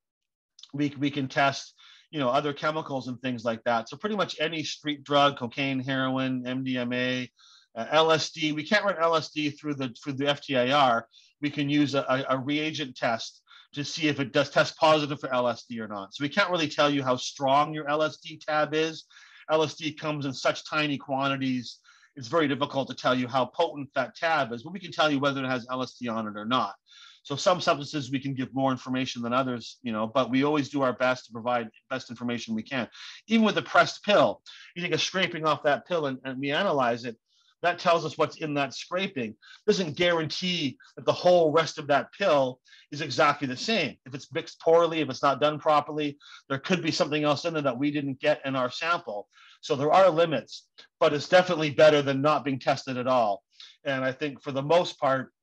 We, we can test, you know, other chemicals and things like that. So pretty much any street drug, cocaine, heroin, M D M A, uh, L S D, we can't run L S D through the, through the F T A R. We can use a, a reagent test to see if it does test positive for L S D or not. So we can't really tell you how strong your L S D tab is. L S D comes in such tiny quantities, it's very difficult to tell you how potent that tab is, but we can tell you whether it has L S D on it or not. So some substances we can give more information than others, you know, but we always do our best to provide the best information we can. Even with a pressed pill, you take a scraping off that pill and, and we analyze it. That tells us what's in that scraping. Doesn't guarantee that the whole rest of that pill is exactly the same. If it's mixed poorly, if it's not done properly, there could be something else in there that we didn't get in our sample. So there are limits, but it's definitely better than not being tested at all. And I think for the most part,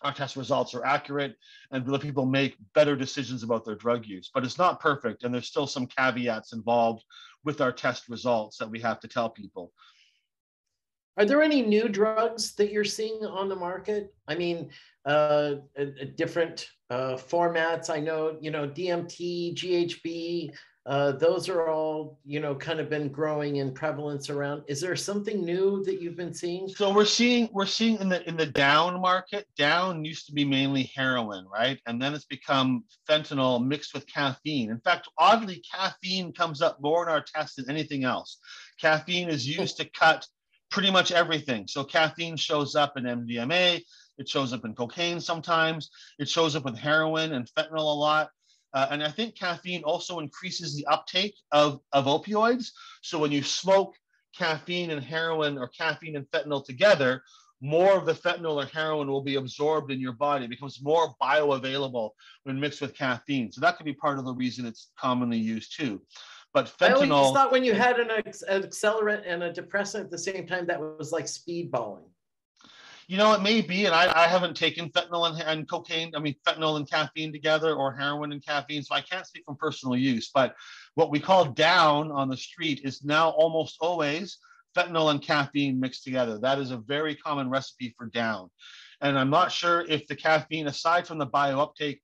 our test results are accurate and let people make better decisions about their drug use, but it's not perfect. And there's still some caveats involved with our test results that we have to tell people. Are there any new drugs that you're seeing on the market? I mean, uh, a, a different uh, formats. I know, you know, D M T, G H B, uh, those are all, you know, kind of been growing in prevalence around. Is there something new that you've been seeing? So we're seeing, we're seeing in the, in the down market, down used to be mainly heroin, right? And then it's become fentanyl mixed with caffeine. In fact, oddly, caffeine comes up more in our tests than anything else. Caffeine is used to cut pretty much everything. So caffeine shows up in M D M A, it shows up in cocaine sometimes, it shows up with heroin and fentanyl a lot. Uh, and I think caffeine also increases the uptake of, of opioids. So when you smoke caffeine and heroin or caffeine and fentanyl together, more of the fentanyl or heroin will be absorbed in your body. It becomes more bioavailable when mixed with caffeine. So that could be part of the reason it's commonly used too. But fentanyl, I always thought when you had an accelerant and a depressant at the same time, that was like speedballing. You know, it may be, and I, I haven't taken fentanyl and, and cocaine, I mean, fentanyl and caffeine together or heroin and caffeine, so I can't speak from personal use. But what we call down on the street is now almost always fentanyl and caffeine mixed together. That is a very common recipe for down. And I'm not sure if the caffeine, aside from the biouptake,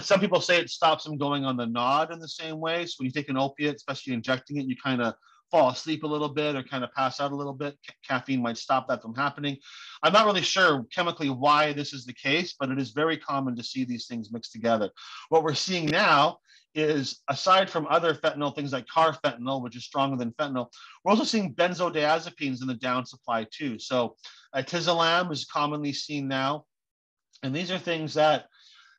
some people say it stops them going on the nod in the same way. So when you take an opiate, especially injecting it, you kind of fall asleep a little bit or kind of pass out a little bit. C- caffeine might stop that from happening. I'm not really sure chemically why this is the case, but it is very common to see these things mixed together. What we're seeing now is, aside from other fentanyl, things like carfentanil, which is stronger than fentanyl, we're also seeing benzodiazepines in the down supply too. So atizolam is commonly seen now. And these are things that,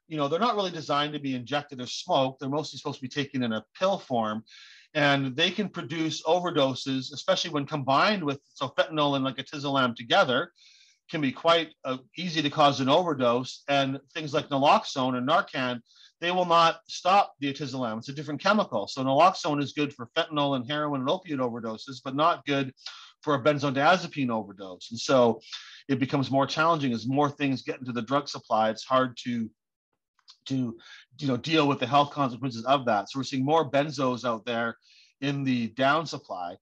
you know, they're not really designed to be injected or smoked. They're mostly supposed to be taken in a pill form. And they can produce overdoses, especially when combined with, so fentanyl and like atizolam together can be quite uh, easy to cause an overdose. And things like naloxone and Narcan, they will not stop the atizolam. It's a different chemical. So naloxone is good for fentanyl and heroin and opiate overdoses, but not good for a benzodiazepine overdose. And so it becomes more challenging as more things get into the drug supply. It's hard to, to you know, deal with the health consequences of that. So we're seeing more benzos out there in the down supply.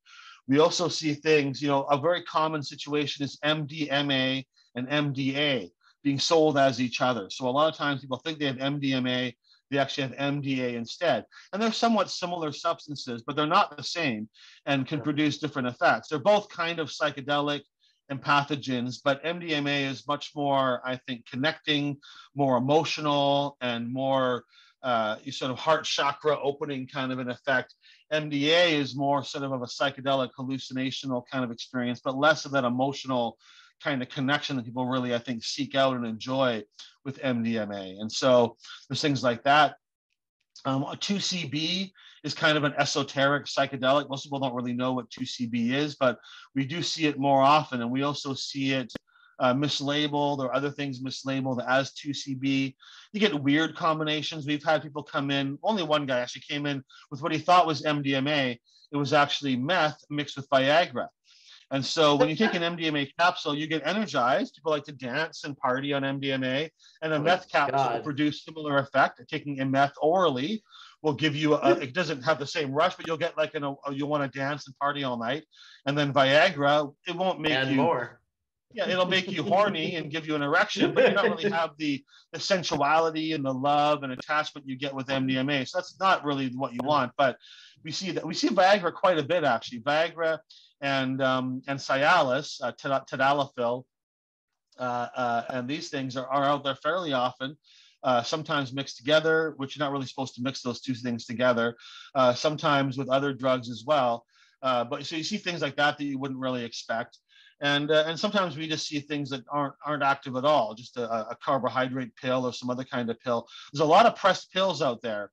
We also see things, you know, a very common situation is M D M A and M D A being sold as each other. So a lot of times people think they have M D M A, they actually have M D A instead. And they're somewhat similar substances, but they're not the same and can produce different effects. They're both kind of psychedelic and pathogens, but M D M A is much more, I think, connecting, more emotional, and more uh, you sort of heart chakra opening kind of an effect. M D A is more sort of of a psychedelic hallucinational kind of experience, but less of that emotional kind of connection that people really, I think, seek out and enjoy with M D M A. And so there's things like that. Um, two C B is kind of an esoteric psychedelic. Most people don't really know what two C B is, but we do see it more often. And we also see it uh, mislabeled or other things mislabeled as two C B. You get weird combinations. We've had people come in, only one guy actually came in with what he thought was M D M A. It was actually meth mixed with Viagra. And so when you take an M D M A capsule, you get energized. People like to dance and party on M D M A. And a oh meth capsule God. will produce similar effect. Taking a meth orally will give you, a, it doesn't have the same rush, but you'll get like, an, a, you'll want to dance and party all night. And then Viagra, it won't make and you. more. Yeah, it'll make you horny and give you an erection, but you don't really have the, the sensuality and the love and attachment you get with M D M A. So that's not really what you want. But we see that we see Viagra quite a bit, actually. Viagra and um, and Cialis, uh, tadalafil, uh, uh, and these things are, are out there fairly often. Uh, sometimes mixed together, which you're not really supposed to mix those two things together. Uh, sometimes with other drugs as well. Uh, but so you see things like that that you wouldn't really expect. And, uh, and sometimes we just see things that aren't, aren't active at all, just a, a carbohydrate pill or some other kind of pill. There's a lot of pressed pills out there,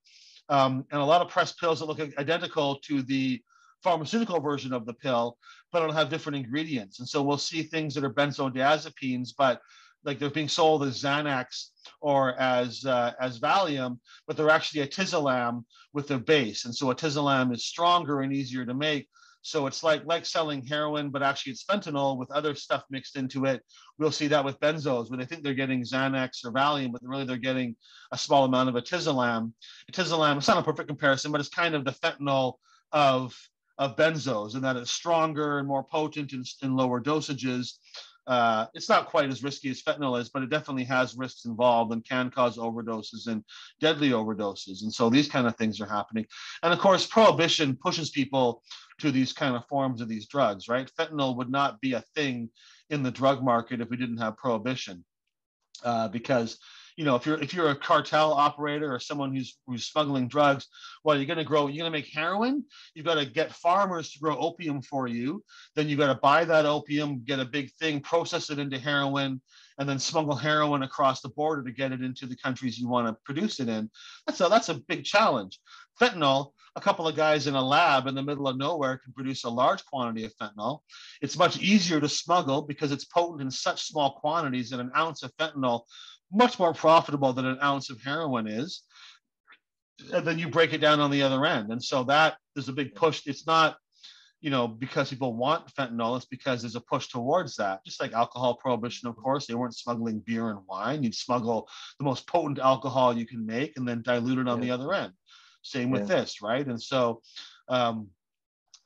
um, and a lot of pressed pills that look identical to the pharmaceutical version of the pill, but it'll have different ingredients. And so we'll see things that are benzodiazepines, but like they're being sold as Xanax or as uh, as Valium, but they're actually atizolam with their base. And so atizolam is stronger and easier to make. So it's like, like selling heroin, but actually it's fentanyl with other stuff mixed into it. We'll see that with benzos, where they think they're getting Xanax or Valium, but really they're getting a small amount of atizolam. Atizolam, it's not a perfect comparison, but it's kind of the fentanyl of, of benzos, and that it's stronger and more potent in, in lower dosages. Uh, it's not quite as risky as fentanyl is, but it definitely has risks involved and can cause overdoses and deadly overdoses. And so these kind of things are happening. And of course, prohibition pushes people to these kind of forms of these drugs, right? Fentanyl would not be a thing in the drug market if we didn't have prohibition, uh, because, you know, if you're if you're a cartel operator or someone who's who's smuggling drugs, well, you're going to grow, you're going to make heroin. You've got to get farmers to grow opium for you. Then you've got to buy that opium, get a big thing, process it into heroin, and then smuggle heroin across the border to get it into the countries you want to produce it in. That's a that's a big challenge. Fentanyl, a couple of guys in a lab in the middle of nowhere can produce a large quantity of fentanyl. It's much easier to smuggle because it's potent in such small quantities that an ounce of fentanyl much more profitable than an ounce of heroin is. And then you break it down on the other end. And so that there's a big push. It's not, you know, because people want fentanyl, it's because there's a push towards that. Just like alcohol prohibition, of course, they weren't smuggling beer and wine. You'd smuggle the most potent alcohol you can make and then dilute it on yeah. the other end. Same yeah. with this, right? And so um,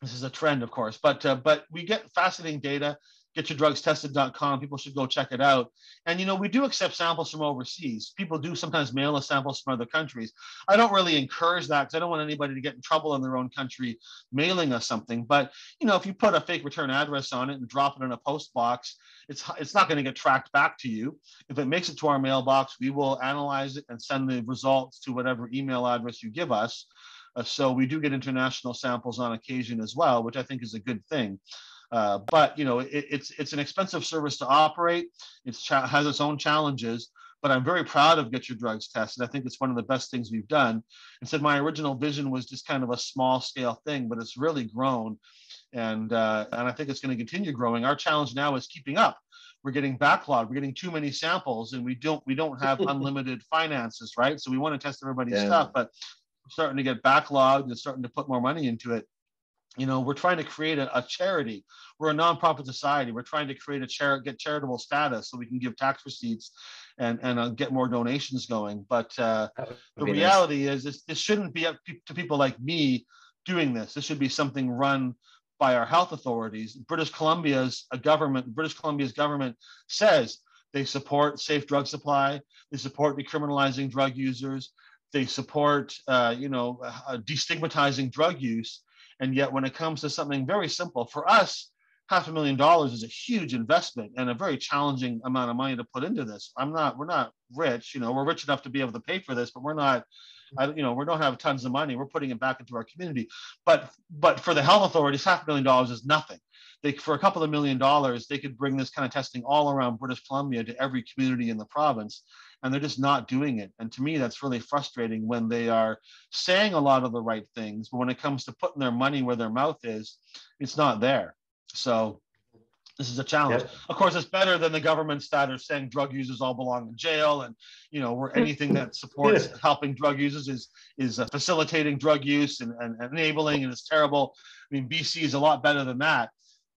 This is a trend, of course, but uh, but we get fascinating data. get your drugs tested dot com. People should go check it out. And, you know, we do accept samples from overseas. People do sometimes mail us samples from other countries. I don't really encourage that because I don't want anybody to get in trouble in their own country mailing us something. But, you know, if you put a fake return address on it and drop it in a post box, it's, it's not going to get tracked back to you. If it makes it to our mailbox, we will analyze it and send the results to whatever email address you give us. Uh, so we do get international samples on occasion as well, which I think is a good thing. Uh, but, you know, it, it's it's an expensive service to operate. It has its own challenges, but I'm very proud of Get Your Drugs Tested. I think it's one of the best things we've done. And so my original vision was just kind of a small scale thing, but it's really grown. And, uh, and I think it's going to continue growing. Our challenge now is keeping up. We're getting backlogged. We're getting too many samples, and we don't we don't have unlimited finances, right? So we want to test everybody's yeah. stuff, but we're starting to get backlogged and starting to put more money into it. You know, we're trying to create a, a charity. We're a nonprofit society. We're trying to create a chari- get charitable status so we can give tax receipts and and uh, get more donations going. But uh, the reality nice. is, is, this shouldn't be up to people like me doing this. This should be something run by our health authorities. British Columbia's a government. British Columbia's government says they support safe drug supply. They support decriminalizing drug users. They support uh, you know uh, destigmatizing drug use. And yet when it comes to something very simple, for us, half a million dollars is a huge investment and a very challenging amount of money to put into this. I'm not, we're not rich, you know, we're rich enough to be able to pay for this, but we're not, I, you know, we don't have tons of money. We're putting it back into our community. But but for the health authorities, half a million dollars is nothing. They, for a couple of million dollars, they could bring this kind of testing all around British Columbia to every community in the province. And they're just not doing it. And to me, that's really frustrating when they are saying a lot of the right things, but when it comes to putting their money where their mouth is, it's not there. So this is a challenge. Yep. Of course, it's better than the governments that are saying drug users all belong in jail. And, you know, where anything that supports yeah. helping drug users is, is uh, facilitating drug use and, and, and enabling, and it's terrible. I mean, B C is a lot better than that.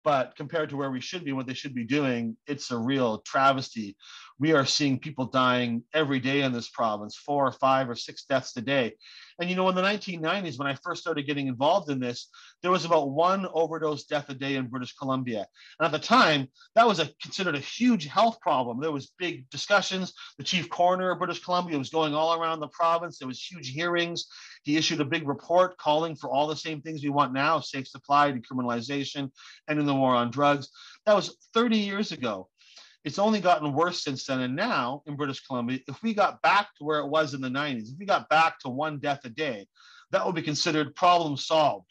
But compared to where we should be, what they should be doing, it's a real travesty. We are seeing people dying every day in this province, four or five or six deaths a day. And, you know, in the nineteen nineties, when I first started getting involved in this, there was about one overdose death a day in British Columbia. And at the time, that was a, considered a huge health problem. There was big discussions. The chief coroner of British Columbia was going all around the province. There was huge hearings. He issued a big report calling for all the same things we want now, safe supply, decriminalization, ending the war on drugs. That was thirty years ago. It's only gotten worse since then. And now in British Columbia, if we got back to where it was in the nineties, if we got back to one death a day, that would be considered problem solved.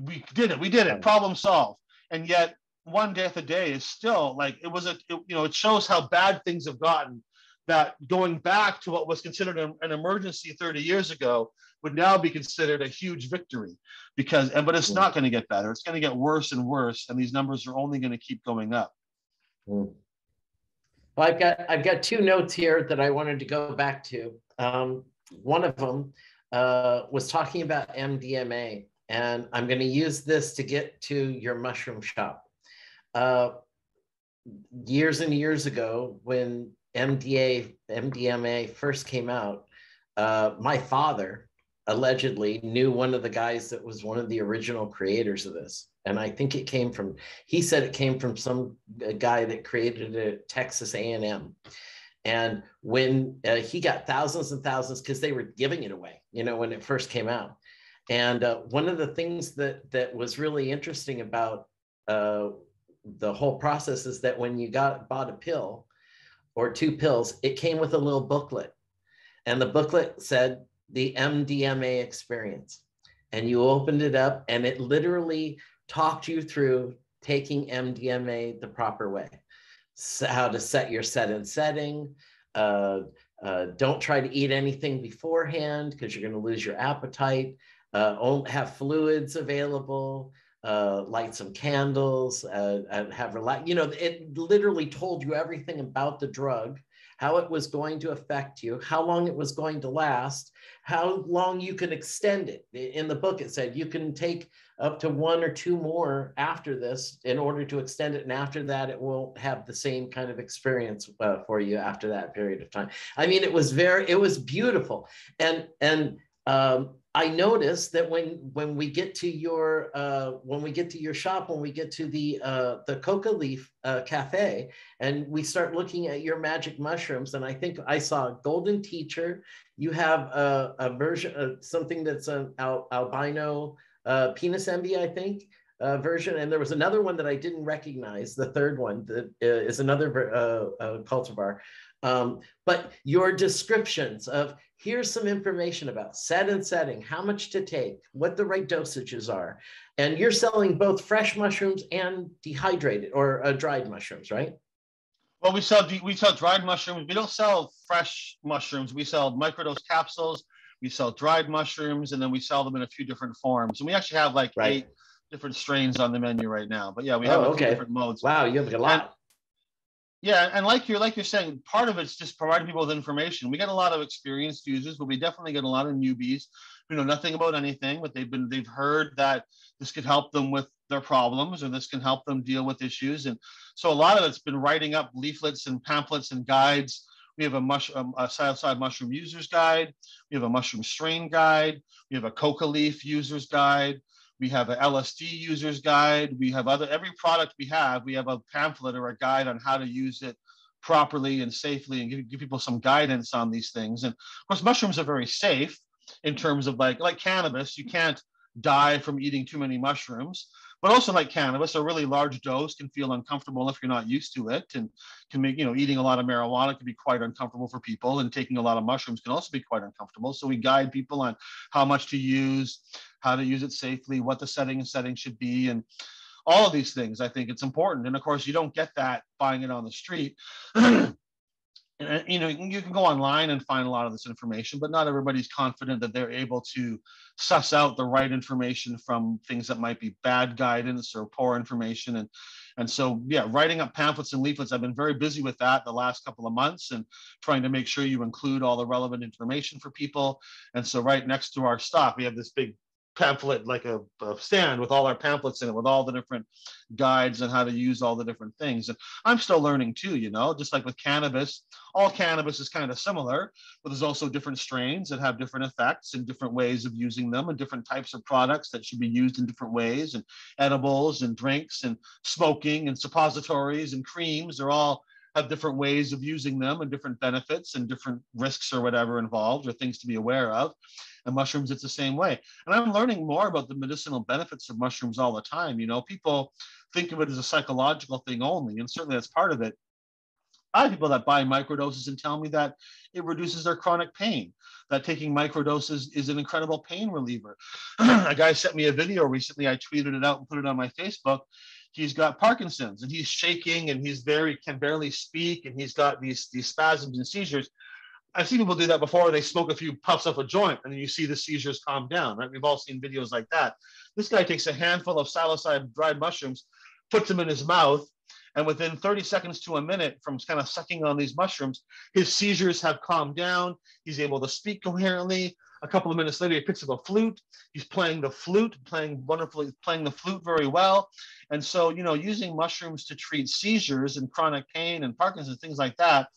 We did it. We did it. Problem solved. And yet one death a day is still like it was a, it, you know, it shows how bad things have gotten, that going back to what was considered an, an emergency thirty years ago would now be considered a huge victory, because, and, but it's yeah. not going to get better. It's going to get worse and worse. And these numbers are only going to keep going up. Mm. Well, I've got I've got two notes here that I wanted to go back to. Um, one of them uh, was talking about M D M A, and I'm going to use this to get to your mushroom shop. Uh, years and years ago, when M D A M D M A first came out, uh, my father allegedly knew one of the guys that was one of the original creators of this. And I think it came from, he said it came from some guy that created it at Texas A and M. And when uh, he got thousands and thousands, because they were giving it away, you know, when it first came out. And uh, one of the things that, that was really interesting about uh, the whole process is that when you got bought a pill or two pills, it came with a little booklet. And the booklet said the M D M A experience. And you opened it up and it literally talked you through taking M D M A the proper way. So how to set your set and setting. Uh, uh, don't try to eat anything beforehand because you're going to lose your appetite. Uh, have fluids available. Uh, light some candles. Uh, and have relax. You know, it literally told you everything about the drug, how it was going to affect you, how long it was going to last, how long you can extend it. In the book, it said you can take up to one or two more after this in order to extend it. And after that, it won't have the same kind of experience uh, for you after that period of time. I mean, it was very, it was beautiful. And, and um, I noticed that when when we get to your uh, when we get to your shop, when we get to the uh, the Coca Leaf uh, Cafe, and we start looking at your magic mushrooms, and I think I saw a golden teacher. You have a, a version of something that's an al albino uh, penis envy, I think, uh, version, and there was another one that I didn't recognize. The third one that is another uh, uh, cultivar. Um, but your descriptions of here's some information about set and setting, how much to take, what the right dosages are, and you're selling both fresh mushrooms and dehydrated or uh, dried mushrooms, right? Well, we sell we sell dried mushrooms. We don't sell fresh mushrooms. We sell microdose capsules. We sell dried mushrooms, and then we sell them in a few different forms. And we actually have like right. eight different strains on the menu right now. But yeah, we have oh, a few okay. different modes. Wow, you have a lot. And, yeah, and like you're like you're saying, part of it's just providing people with information. We get a lot of experienced users, but we definitely get a lot of newbies who know nothing about anything, but they've been they've heard that this could help them with their problems, or this can help them deal with issues. And so a lot of it's been writing up leaflets and pamphlets and guides. We have a mush a, a psilocybin mushroom users guide. We have a mushroom strain guide. We have a coca leaf users guide. We have an L S D user's guide. We have other, every product we have, we have a pamphlet or a guide on how to use it properly and safely, and give, give people some guidance on these things. And of course, mushrooms are very safe in terms of like, like cannabis, you can't die from eating too many mushrooms, but also like cannabis, a really large dose can feel uncomfortable if you're not used to it, and can make, you know, eating a lot of marijuana can be quite uncomfortable for people, and taking a lot of mushrooms can also be quite uncomfortable. So we guide people on how much to use, how to use it safely, what the setting and setting should be, and all of these things. I think it's important. And of course, you don't get that buying it on the street. And, you know, you can go online and find a lot of this information, but not everybody's confident that they're able to suss out the right information from things that might be bad guidance or poor information. And, and so, yeah, writing up pamphlets and leaflets, I've been very busy with that the last couple of months, and trying to make sure you include all the relevant information for people. And so right next to our stock, we have this big pamphlet, like a, a stand with all our pamphlets in it, with all the different guides on how to use all the different things. And I'm still learning too, you know, just like with cannabis, all cannabis is kind of similar, but there's also different strains that have different effects and different ways of using them, and different types of products that should be used in different ways, and edibles and drinks and smoking and suppositories and creams are all have different ways of using them, and different benefits and different risks or whatever involved, or things to be aware of. And mushrooms, it's the same way. And I'm learning more about the medicinal benefits of mushrooms all the time. You know, people think of it as a psychological thing only, and certainly that's part of it. I have people that buy microdoses and tell me that it reduces their chronic pain, that taking microdoses is an incredible pain reliever. A guy sent me a video recently. I tweeted it out and put it on my Facebook. He's got Parkinson's, and he's shaking, and he's very, can barely speak, and he's got these, these spasms and seizures. I've seen people do that before. They smoke a few puffs off a joint, and then you see the seizures calm down, right? We've all seen videos like that. This guy takes a handful of psilocybin dried mushrooms, puts them in his mouth, and within thirty seconds to a minute from kind of sucking on these mushrooms, his seizures have calmed down. He's able to speak coherently. A couple of minutes later, he picks up a flute. He's playing the flute, playing wonderfully, playing the flute very well. And so, you know, using mushrooms to treat seizures and chronic pain and Parkinson's, things like that,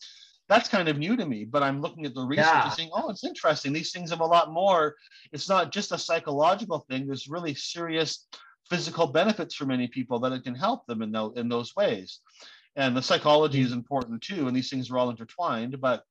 that's kind of new to me, but I'm looking at the research yeah. and saying, oh, it's interesting. These things have a lot more. It's not just a psychological thing. There's really serious physical benefits for many people that it can help them in those, in those ways. And the psychology is important too. And these things are all intertwined, but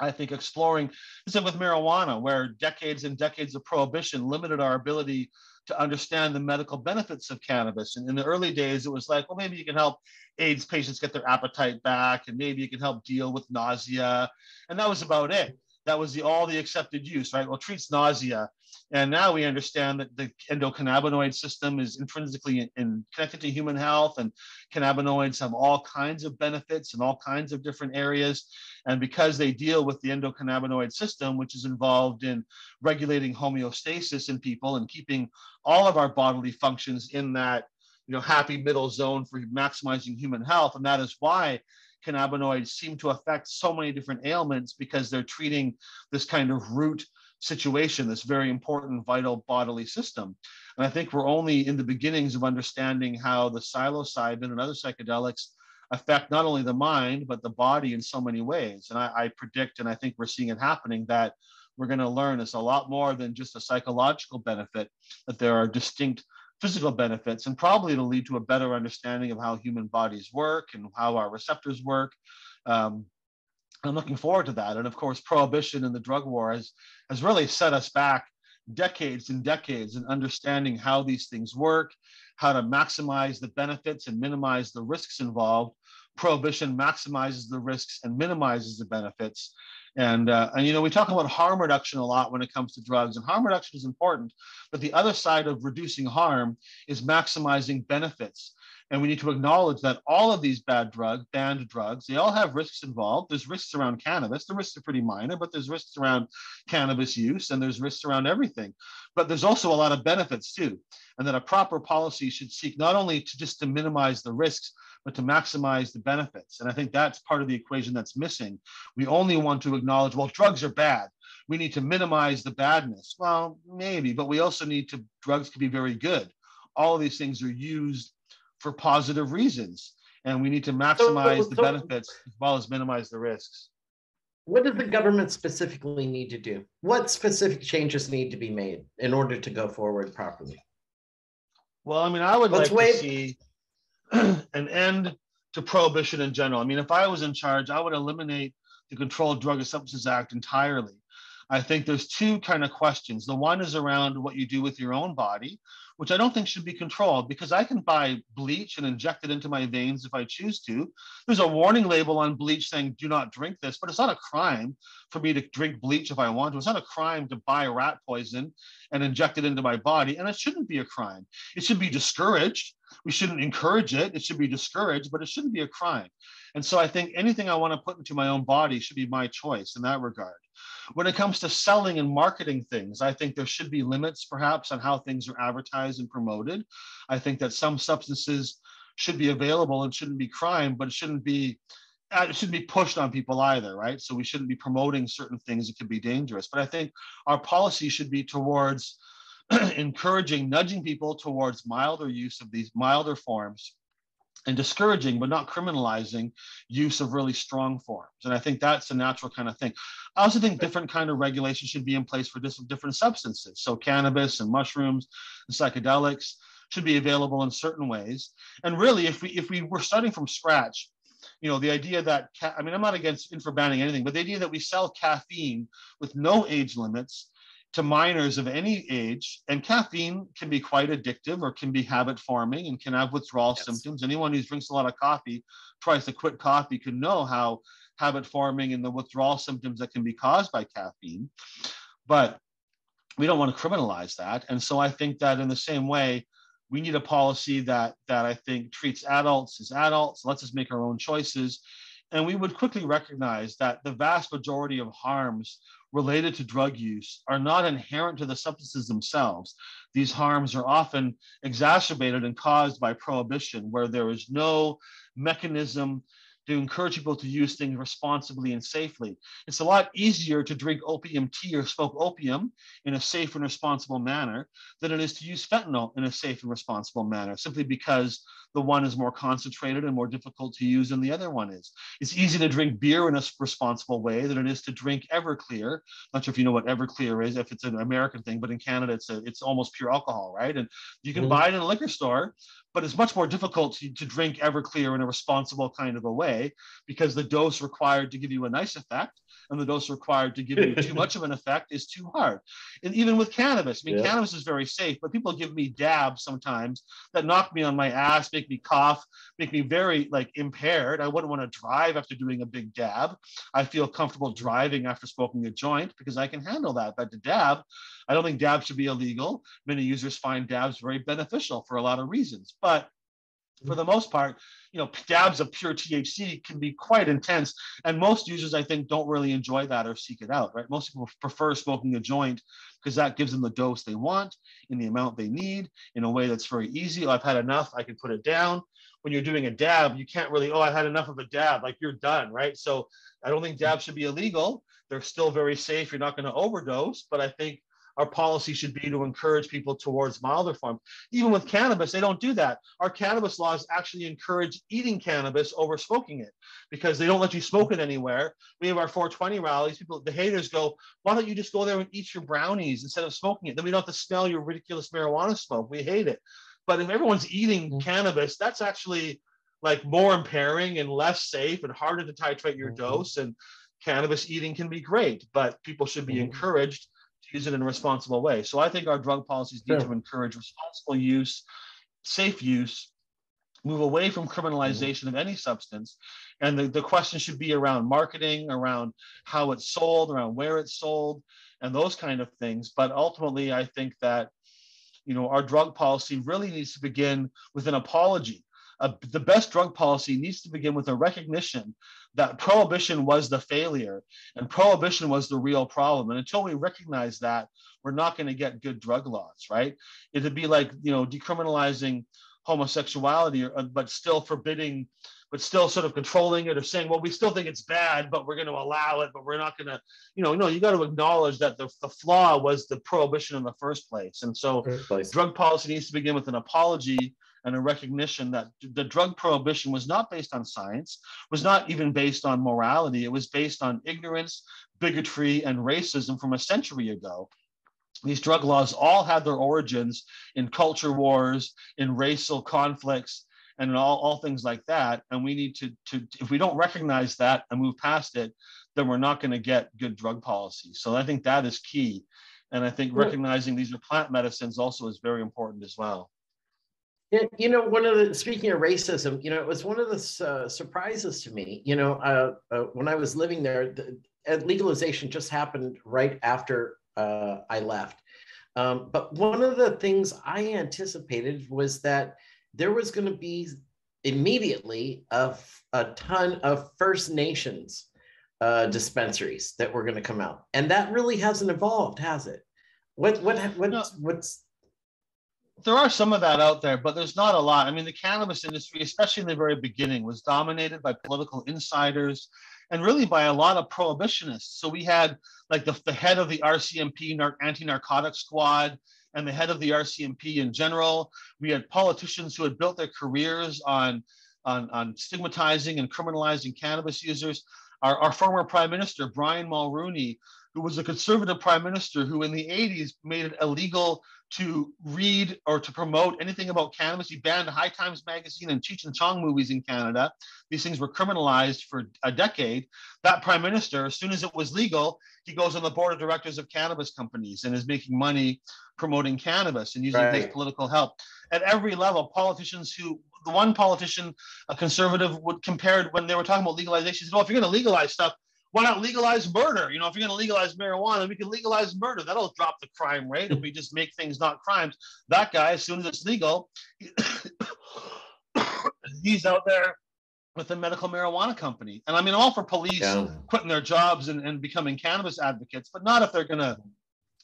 I think exploring, it's like with marijuana, where decades and decades of prohibition limited our ability to understand the medical benefits of cannabis. And in the early days, it was like, well, maybe you can help AIDS patients get their appetite back, and maybe you can help deal with nausea. And that was about it. That was the, all the accepted use, right? Well, it treats nausea. And now we understand that the endocannabinoid system is intrinsically in, in connected to human health, and cannabinoids have all kinds of benefits in all kinds of different areas. And because they deal with the endocannabinoid system, which is involved in regulating homeostasis in people and keeping all of our bodily functions in that, you know, happy middle zone for maximizing human health. And that is why cannabinoids seem to affect so many different ailments, because they're treating this kind of root situation, this very important, vital bodily system. And I think we're only in the beginnings of understanding how the psilocybin and other psychedelics affect not only the mind, but the body in so many ways. And I, I predict, and I think we're seeing it happening, that we're going to learn is a lot more than just a psychological benefit, that there are distinct physical benefits, and probably it'll lead to a better understanding of how human bodies work and how our receptors work. Um, I'm looking forward to that. And of course, prohibition and the drug war has, has really set us back decades and decades in understanding how these things work, how to maximize the benefits and minimize the risks involved. Prohibition maximizes the risks and minimizes the benefits. And, uh, and, you know, we talk about harm reduction a lot when it comes to drugs, and harm reduction is important, but the other side of reducing harm is maximizing benefits. And we need to acknowledge that all of these bad drug, banned drugs, they all have risks involved. There's risks around cannabis. The risks are pretty minor, but there's risks around cannabis use, and there's risks around everything. But there's also a lot of benefits too, and that a proper policy should seek not only to just to minimize the risks, but to maximize the benefits. And I think that's part of the equation that's missing. We only want to acknowledge, well, drugs are bad. We need to minimize the badness. Well, maybe, but we also need to, drugs can be very good. All of these things are used for positive reasons, and we need to maximize so, so, the benefits as well as minimize the risks. What does the government specifically need to do? What specific changes need to be made in order to go forward properly? Well, I mean, I would Let's like wait. to see an end to prohibition in general. I mean, if I was in charge, I would eliminate the Controlled Drug and Substances Act entirely. I think there's two kind of questions. The one is around what you do with your own body, which I don't think should be controlled, because I can buy bleach and inject it into my veins if I choose to. There's a warning label on bleach saying, do not drink this, but it's not a crime for me to drink bleach if I want to. It's not a crime to buy rat poison and inject it into my body, and it shouldn't be a crime. It should be discouraged. We shouldn't encourage it. It should be discouraged, but it shouldn't be a crime. And so I think anything I want to put into my own body should be my choice in that regard. When it comes to selling and marketing things, I think there should be limits perhaps on how things are advertised and promoted. I think that some substances should be available and shouldn't be crime, but it shouldn't be, it shouldn't be pushed on people either, right? So we shouldn't be promoting certain things that could be dangerous. But I think our policy should be towards encouraging, nudging people towards milder use of these milder forms, and discouraging, but not criminalizing, use of really strong forms. And I think that's a natural kind of thing. I also think different kind of regulation should be in place for different substances. So cannabis and mushrooms and psychedelics should be available in certain ways. And really, if we if we were starting from scratch, you know, the idea that, I mean, I'm not against in for banning anything, but the idea that we sell caffeine with no age limits to minors of any age, and caffeine can be quite addictive or can be habit forming and can have withdrawal yes. symptoms. Anyone who drinks a lot of coffee, tries to quit coffee, can know how habit forming and the withdrawal symptoms that can be caused by caffeine. But we don't want to criminalize that. And so I think that in the same way, we need a policy that, that I think treats adults as adults, lets us make our own choices. And we would quickly recognize that the vast majority of harms related to drug use are not inherent to the substances themselves. These harms are often exacerbated and caused by prohibition, where there is no mechanism to encourage people to use things responsibly and safely. It's a lot easier to drink opium tea or smoke opium in a safe and responsible manner than it is to use fentanyl in a safe and responsible manner, simply because the one is more concentrated and more difficult to use than the other one is. It's easy to drink beer in a responsible way than it is to drink Everclear. Not sure if you know what Everclear is, if it's an American thing, but in Canada, it's a, it's almost pure alcohol, right? And you can mm-hmm. buy it in a liquor store, but it's much more difficult to, to drink Everclear in a responsible kind of a way, because the dose required to give you a nice effect and the dose required to give you too much of an effect is too hard. And even with cannabis, I mean, yeah. cannabis is very safe, but people give me dabs sometimes that knock me on my ass, make me cough, make me very like impaired. I wouldn't want to drive after doing a big dab. I feel comfortable driving after smoking a joint because I can handle that. But to dab, I don't think dabs should be illegal. Many users find dabs very beneficial for a lot of reasons, but for the most part, you know, dabs of pure T H C can be quite intense. And most users, I think, don't really enjoy that or seek it out, right? Most people prefer smoking a joint because that gives them the dose they want in the amount they need in a way that's very easy. Oh, I've had enough, I can put it down. When you're doing a dab, you can't really, oh, I've had enough of a dab, like you're done, right? So I don't think dabs should be illegal. They're still very safe. You're not going to overdose, but I think Our policy should be to encourage people towards milder forms. Even with cannabis, they don't do that. Our cannabis laws actually encourage eating cannabis over smoking it because they don't let you smoke it anywhere. We have our four twenty rallies. People, the haters go, why don't you just go there and eat your brownies instead of smoking it? Then we don't have to smell your ridiculous marijuana smoke. We hate it. But if everyone's eating mm-hmm. cannabis, that's actually like more impairing and less safe and harder to titrate your mm-hmm. dose. And cannabis eating can be great, but people should be mm-hmm. encouraged to use it in a responsible way. So I think our drug policies need sure. to encourage responsible use, safe use, move away from criminalization mm-hmm. of any substance. And the, the question should be around marketing, around how it's sold, around where it's sold, and those kind of things. But ultimately, I think that, you know, our drug policy really needs to begin with an apology. Uh, the best drug policy needs to begin with a recognition that prohibition was the failure and prohibition was the real problem. And until we recognize that, we're not going to get good drug laws, right? It'd be like, you know, decriminalizing homosexuality, or, but still forbidding, but still sort of controlling it or saying, well, we still think it's bad, but we're going to allow it, but we're not going to, you know, no, you got to acknowledge that the, the flaw was the prohibition in the first place. And so place. drug policy needs to begin with an apology and a recognition that the drug prohibition was not based on science, was not even based on morality. It was based on ignorance, bigotry, and racism from a century ago. These drug laws all had their origins in culture wars, in racial conflicts, and in all, all things like that. And we need to, to, if we don't recognize that and move past it, then we're not gonna get good drug policy. So I think that is key. And I think recognizing these are plant medicines also is very important as well. You know, one of the, speaking of racism, you know, it was one of the uh, surprises to me, you know, uh, uh, when I was living there, the, uh, legalization just happened right after uh, I left. Um, but one of the things I anticipated was that there was going to be immediately a, a ton of First Nations uh, dispensaries that were going to come out. And that really hasn't evolved, has it? What, what, what, no. what's... There are some of that out there, but there's not a lot. I mean, the cannabis industry, especially in the very beginning, was dominated by political insiders and really by a lot of prohibitionists. So we had like the, the head of the R C M P, anti-narcotic squad, and the head of the R C M P in general. We had politicians who had built their careers on, on, on stigmatizing and criminalizing cannabis users. Our, our former prime minister, Brian Mulroney, who was a conservative prime minister who in the eighties made it illegal to read or to promote anything about cannabis. He banned High Times magazine and Cheech and Chong movies in Canada. These things were criminalized for a decade. That prime minister, as soon as it was legal, he goes on the board of directors of cannabis companies and is making money promoting cannabis and using right. his political help. At every level, politicians who, the one politician, a conservative, would compared when they were talking about legalization, he said, well, if you're gonna legalize stuff, why not legalize murder? You know, if you're going to legalize marijuana, we can legalize murder. That'll drop the crime rate if we just make things not crimes. That guy, as soon as it's legal, he's out there with the medical marijuana company. And I mean, I'm all for police yeah. quitting their jobs and, and becoming cannabis advocates, but not if they're going to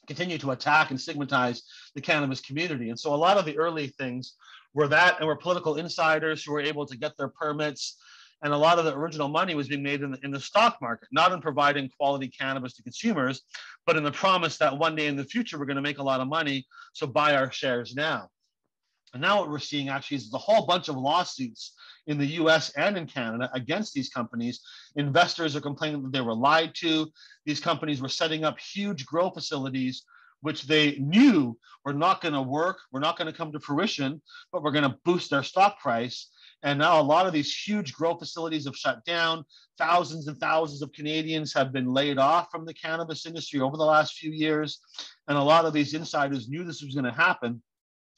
continue to attack and stigmatize the cannabis community. And so a lot of the early things were that, and were political insiders who were able to get their permits. And a lot of the original money was being made in the, in the stock market, not in providing quality cannabis to consumers, but in the promise that one day in the future, we're going to make a lot of money, so buy our shares now. And now what we're seeing actually is a whole bunch of lawsuits in the U S and in Canada against these companies. Investors are complaining that they were lied to. These companies were setting up huge grow facilities which they knew were not going to work, were not going to come to fruition, but we're going to boost their stock price. And now a lot of these huge grow facilities have shut down. Thousands and thousands of Canadians have been laid off from the cannabis industry over the last few years. And a lot of these insiders knew this was going to happen.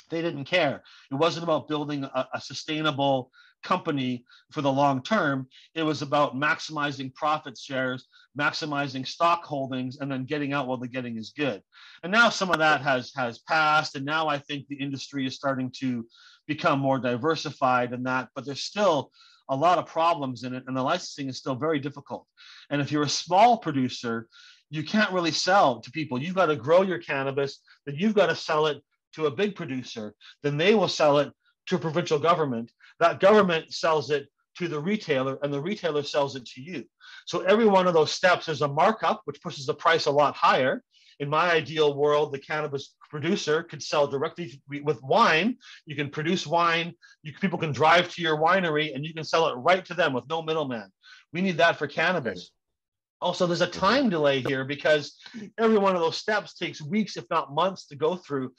They didn't care. It wasn't about building a, a sustainable company for the long term. It was about maximizing profit shares, maximizing stock holdings, and then getting out while the getting is good. And now some of that has, has passed. And now I think the industry is starting to become more diversified and that, but there's still a lot of problems in it, and the licensing is still very difficult. And if you're a small producer, you can't really sell to people. You've got to grow your cannabis, then you've got to sell it to a big producer, then they will sell it to a provincial government. That government sells it to the retailer, and the retailer sells it to you. So every one of those steps, there's a markup, which pushes the price a lot higher. in my ideal world, the cannabis producer could sell directly with wine. You can produce wine. You, people can drive to your winery and you can sell it right to them with no middleman. We need that for cannabis. Also, there's a time delay here because every one of those steps takes weeks, if not months, to go through.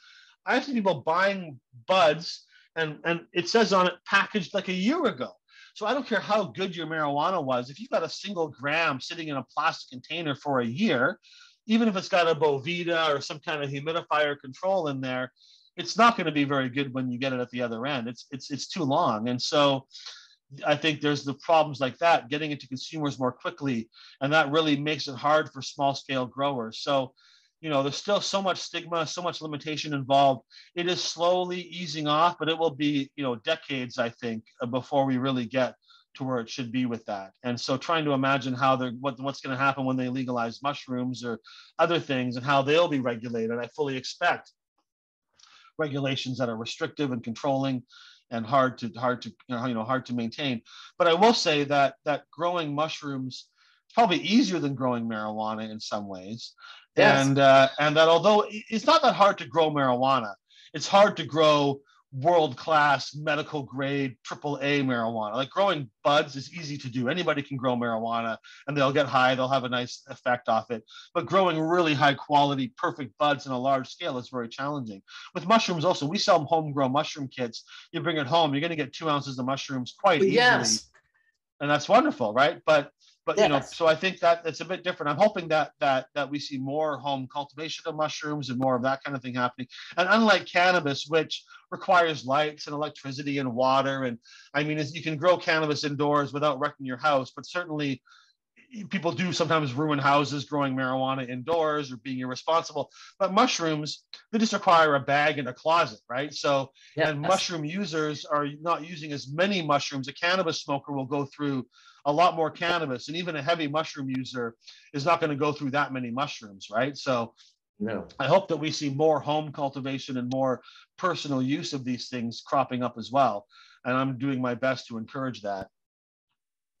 I've seen people buying buds and, and it says on it packaged like a year ago. So I don't care how good your marijuana was. If you've got a single gram sitting in a plastic container for a year, even if it's got a Bovita or some kind of humidifier control in there, it's not going to be very good when you get it at the other end. It's, it's, it's too long. And so I think there's the problems like that, getting it to consumers more quickly. And that really makes it hard for small scale growers. So, you know, there's still so much stigma, so much limitation involved. It is slowly easing off, but it will be, you know, decades, I think, before we really get to where it should be with that. And so trying to imagine how they're, what, what's going to happen when they legalize mushrooms or other things and how they'll be regulated. I fully expect regulations that are restrictive and controlling and hard to, hard to, you know, hard to maintain. But I will say that, that growing mushrooms is probably easier than growing marijuana in some ways. Yes. And, uh, and that although it's not that hard to grow marijuana, it's hard to grow world-class medical grade triple A marijuana. Like growing buds is easy to do. Anybody can grow marijuana and they'll get high. They'll have a nice effect off it. But growing really high quality, perfect buds in a large scale is very challenging. With mushrooms also, we sell homegrown mushroom kits. You bring it home, you're going to get two ounces of mushrooms quite easily. Yes. And that's wonderful, right? But But, yes. you know, so I think that it's a bit different. I'm hoping that that that we see more home cultivation of mushrooms and more of that kind of thing happening. And unlike cannabis, which requires lights and electricity and water. And I mean, you can grow cannabis indoors without wrecking your house, but certainly people do sometimes ruin houses growing marijuana indoors or being irresponsible. But mushrooms, they just require a bag and a closet, right? So, yes. and mushroom users are not using as many mushrooms. A cannabis smoker will go through a lot more cannabis, and even a heavy mushroom user is not going to go through that many mushrooms, right? So no. I hope that we see more home cultivation and more personal use of these things cropping up as well. And I'm doing my best to encourage that.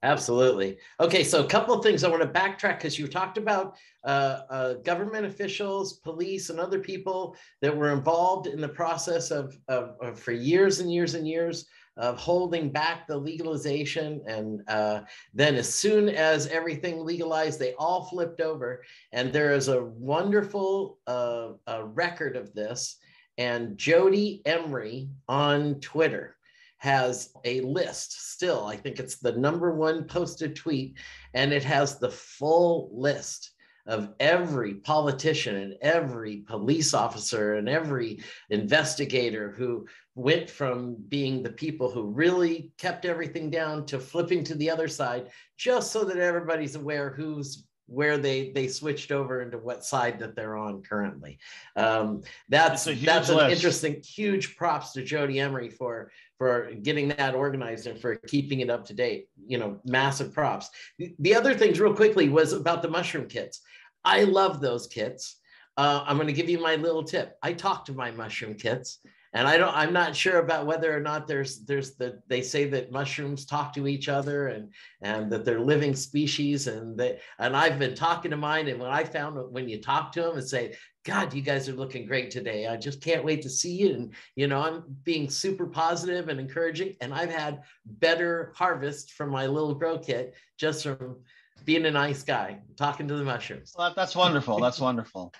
Absolutely. Okay, so a couple of things I want to backtrack because you talked about uh, uh, government officials, police, and other people that were involved in the process of, of, of for years and years and years of holding back the legalization. And uh, then as soon as everything legalized, they all flipped over. And there is a wonderful uh, uh, record of this. And Jody Emery on Twitter has a list still. I think it's the number one posted tweet. And it has the full list of every politician and every police officer and every investigator who went from being the people who really kept everything down to flipping to the other side, just so that everybody's aware who's where they they switched over into what side that they're on currently. Um, that's that's an interesting, huge props to Jody Emery for for getting that organized and for keeping it up to date. You know, massive props. The, the other things real quickly was about the mushroom kits. I love those kits. Uh, I'm going to give you my little tip. I talk to my mushroom kits. And I don't, I'm not sure about whether or not there's, there's the, they say that mushrooms talk to each other and, and that they're living species and that, and I've been talking to mine. And when I found when you talk to them and say, God, you guys are looking great today. I just can't wait to see you. And, you know, I'm being super positive and encouraging. And I've had better harvests from my little grow kit just from being a nice guy, talking to the mushrooms. Well, that's wonderful. That's wonderful.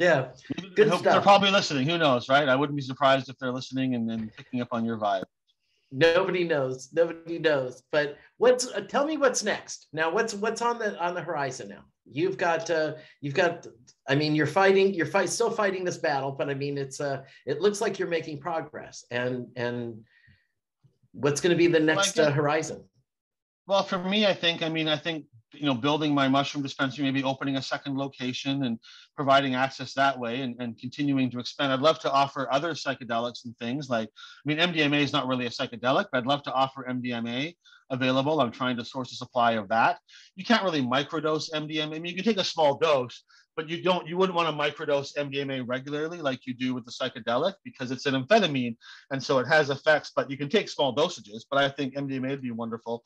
Yeah, good stuff. They're probably listening. Who knows, right? I wouldn't be surprised if they're listening and then picking up on your vibe. Nobody knows. Nobody knows. But what's? Uh, tell me what's next. Now, what's what's on the on the horizon now? You've got uh, you've got. I mean, you're fighting. You're fight still fighting this battle, but I mean, it's uh, it looks like you're making progress. And and what's going to be the next well, guess, uh, horizon? Well, for me, I think. I mean, I think. you know, building my mushroom dispensary, maybe opening a second location and providing access that way and, and continuing to expand. I'd love to offer other psychedelics and things like, I mean, M D M A is not really a psychedelic, but I'd love to offer M D M A available. I'm trying to source a supply of that. You can't really microdose M D M A. I mean, you can take a small dose, but you don't, you wouldn't want to microdose M D M A regularly like you do with the psychedelic because it's an amphetamine. And so it has effects, but you can take small dosages, but I think M D M A would be wonderful.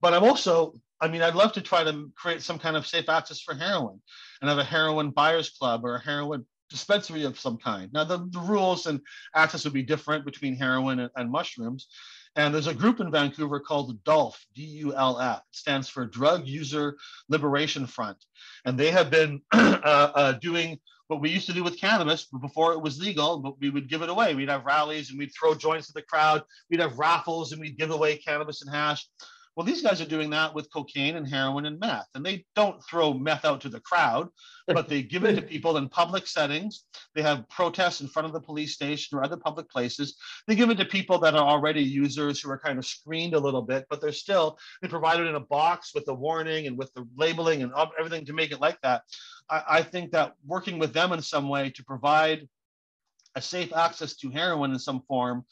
But I'm also, I mean, I'd love to try to create some kind of safe access for heroin and have a heroin buyers club or a heroin dispensary of some kind. Now, the, the rules and access would be different between heroin and, and mushrooms. And there's a group in Vancouver called D U L F, D U L F. It stands for Drug User Liberation Front. And they have been uh, uh, doing what we used to do with cannabis before it was legal, but we would give it away. We'd have rallies and we'd throw joints at the crowd. We'd have raffles and we'd give away cannabis and hash. Well, these guys are doing that with cocaine and heroin and meth, and they don't throw meth out to the crowd, but they give it to people in public settings. They have protests in front of the police station or other public places. They give it to people that are already users who are kind of screened a little bit, but they're still, they provide it in a box with the warning and with the labeling and everything to make it like that. I, I think that working with them in some way to provide a safe access to heroin in some form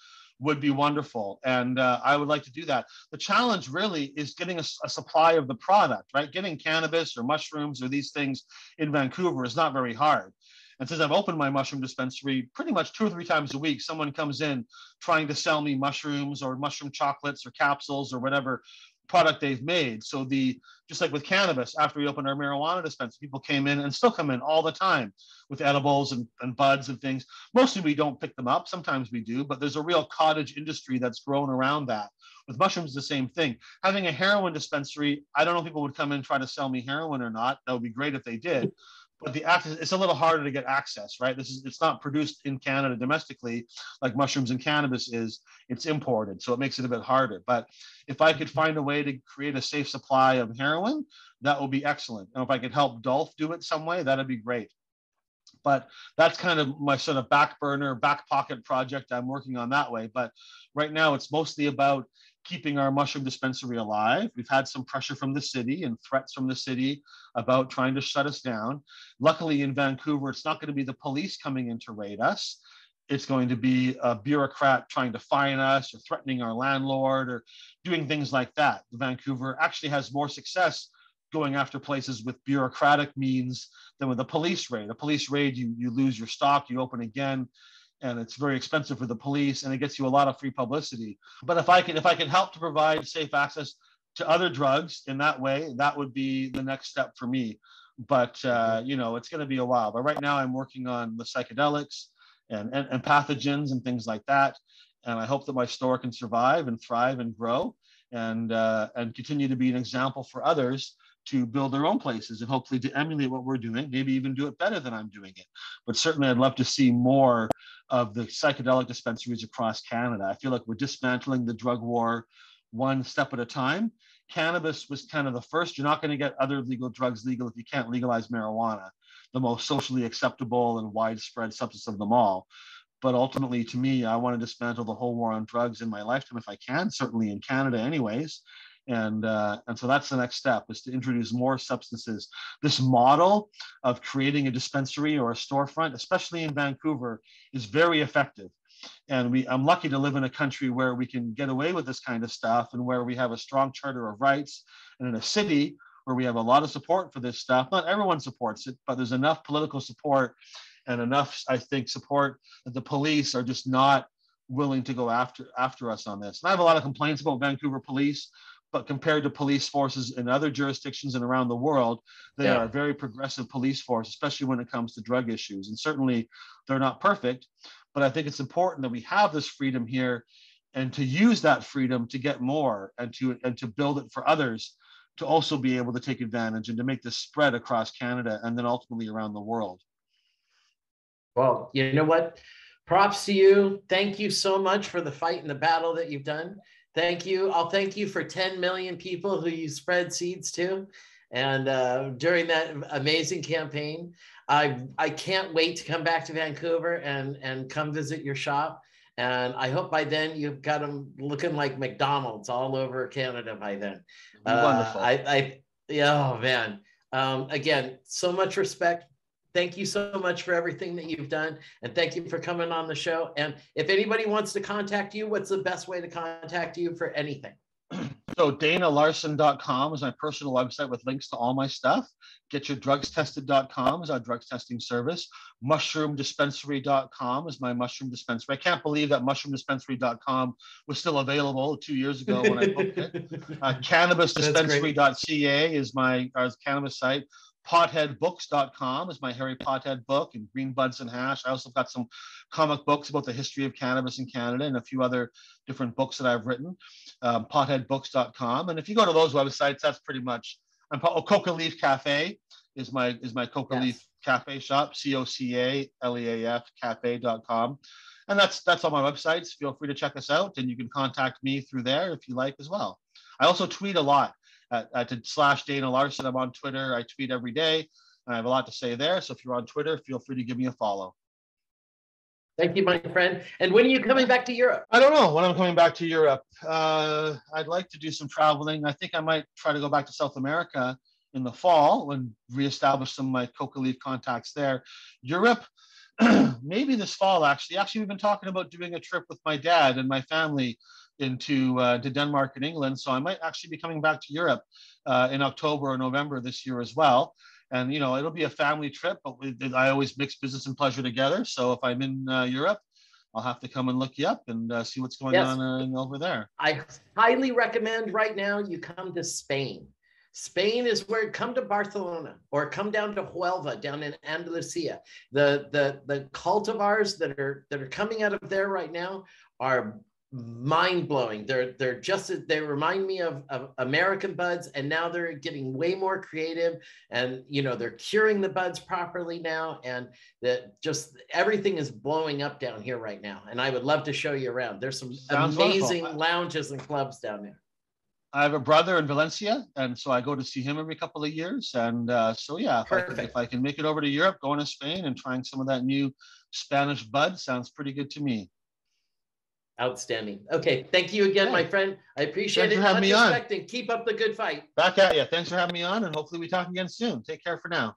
would be wonderful, and uh, I would like to do that. The challenge really is getting a, a supply of the product, right? Getting cannabis or mushrooms or these things in Vancouver is not very hard. And since I've opened my mushroom dispensary, pretty much two or three times a week, someone comes in trying to sell me mushrooms or mushroom chocolates or capsules or whatever product they've made. So the, just like with cannabis, after we opened our marijuana dispensary, people came in and still come in all the time with edibles and, and buds and things. Mostly we don't pick them up. Sometimes we do, but there's a real cottage industry that's grown around that. With mushrooms, the same thing. Having a heroin dispensary, I don't know if people would come in and try to sell me heroin or not. That would be great if they did. But the access, it's a little harder to get access, right? This is, it's not produced in Canada domestically like mushrooms and cannabis is. It's imported, so it makes it a bit harder. But if I could find a way to create a safe supply of heroin, that would be excellent. And if I could help D U L F do it some way, that'd be great. But that's kind of my sort of back burner, back pocket project I'm working on that way. But right now it's mostly about keeping our mushroom dispensary alive. We've had some pressure from the city and threats from the city about trying to shut us down. Luckily in Vancouver, it's not going to be the police coming in to raid us. It's going to be a bureaucrat trying to fine us or threatening our landlord or doing things like that. Vancouver actually has more success going after places with bureaucratic means than with a police raid. A police raid, you, you lose your stock, you open again, and it's very expensive for the police, and it gets you a lot of free publicity. But if I could, if I could help to provide safe access to other drugs in that way, that would be the next step for me. But, uh, you know, it's going to be a while. But right now I'm working on the psychedelics and, and, and pathogens and things like that. And I hope that my store can survive and thrive and grow and, uh, and continue to be an example for others to build their own places and hopefully to emulate what we're doing, maybe even do it better than I'm doing it. But certainly I'd love to see more of the psychedelic dispensaries across Canada. I feel like we're dismantling the drug war one step at a time. Cannabis was kind of the first. You're not going to get other legal drugs legal if you can't legalize marijuana, the most socially acceptable and widespread substance of them all. But ultimately, to me, I want to dismantle the whole war on drugs in my lifetime if I can, certainly in Canada anyways. And, uh, and so that's the next step, is to introduce more substances. This model of creating a dispensary or a storefront, especially in Vancouver, is very effective. And we, I'm lucky to live in a country where we can get away with this kind of stuff and where we have a strong charter of rights, and in a city where we have a lot of support for this stuff. Not everyone supports it, but there's enough political support and enough, I think, support that the police are just not willing to go after, after us on this. And I have a lot of complaints about Vancouver police, but compared to police forces in other jurisdictions and around the world, they yeah. are a very progressive police force, especially when it comes to drug issues. And certainly they're not perfect, but I think it's important that we have this freedom here and to use that freedom to get more and to, and to build it for others to also be able to take advantage and to make this spread across Canada and then ultimately around the world. Well, you know what? Props to you. Thank you so much for the fight and the battle that you've done. Thank you. I'll thank you for ten million people who you spread seeds to, and uh, during that amazing campaign. I I can't wait to come back to Vancouver and and come visit your shop. And I hope by then you've got them looking like McDonald's all over Canada by then. Uh, Wonderful. I, I yeah, oh man. Um, again, so much respect. Thank you so much for everything that you've done. And thank you for coming on the show. And if anybody wants to contact you, what's the best way to contact you for anything? So Dana Larsen dot com is my personal website with links to all my stuff. get your drugs tested dot com is our drugs testing service. Mushroom Dispensary dot com is my mushroom dispensary. I can't believe that Mushroom Dispensary dot com was still available two years ago when I booked it. Uh, Cannabis Dispensary dot c a is my our cannabis site. pothead books dot com is my Harry Pothead book and Green Buds and Hash. I also got some comic books about the history of cannabis in Canada and a few other different books that I've written. Um, pothead books dot com, and if you go to those websites, that's pretty much. I'm oh, Coca Leaf Cafe is my is my Coca yes. Leaf Cafe shop. C O C A L E A F Cafe dot com, and that's that's on my websites. Feel free to check us out, and you can contact me through there if you like as well. I also tweet a lot. At, at slash Dana Larsen. I'm on Twitter. I tweet every day. And I have a lot to say there. So if you're on Twitter, feel free to give me a follow. Thank you, my friend. And when are you coming back to Europe? I don't know when I'm coming back to Europe. Uh, I'd like to do some traveling. I think I might try to go back to South America in the fall and reestablish some of my coca leaf contacts there. Europe, maybe this fall, actually. Actually, we've been talking about doing a trip with my dad and my family into uh, to Denmark and England. So I might actually be coming back to Europe uh, in October or November this year as well. And, you know, it'll be a family trip, but we, I always mix business and pleasure together. So if I'm in uh, Europe, I'll have to come and look you up and uh, see what's going yes. on uh, over there. I highly recommend right now you come to Spain. Spain is where come to Barcelona or come down to Huelva down in Andalusia. The, the, the cultivars that are, that are coming out of there right now are mind-blowing. They're they're just they remind me of, of American buds, and now they're getting way more creative, and you know they're curing the buds properly now, and that just everything is blowing up down here right now. And I would love to show you around. There's some Sounds amazing wonderful. lounges and clubs down there. I have a brother in Valencia, and so I go to see him every couple of years. And uh, so yeah, if I, can, if I can make it over to Europe, going to Spain and trying some of that new Spanish bud sounds pretty good to me. Outstanding. Okay. Thank you again, yeah. my friend. I appreciate Thanks it. For having me on. Keep up the good fight. Back at you. Thanks for having me on, and hopefully we talk again soon. Take care for now.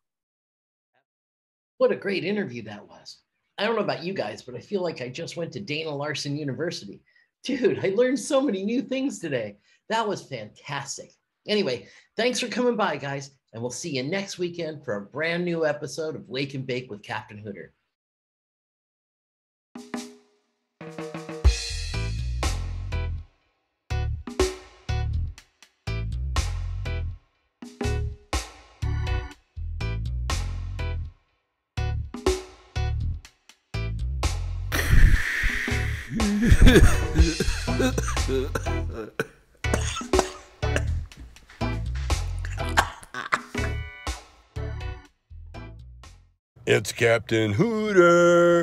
What a great interview that was. I don't know about you guys, but I feel like I just went to Dana Larsen University. Dude, I learned so many new things today. That was fantastic. Anyway, thanks for coming by, guys, and we'll see you next weekend for a brand new episode of Wake and Bake with Captain Hooter. It's Captain Hooter.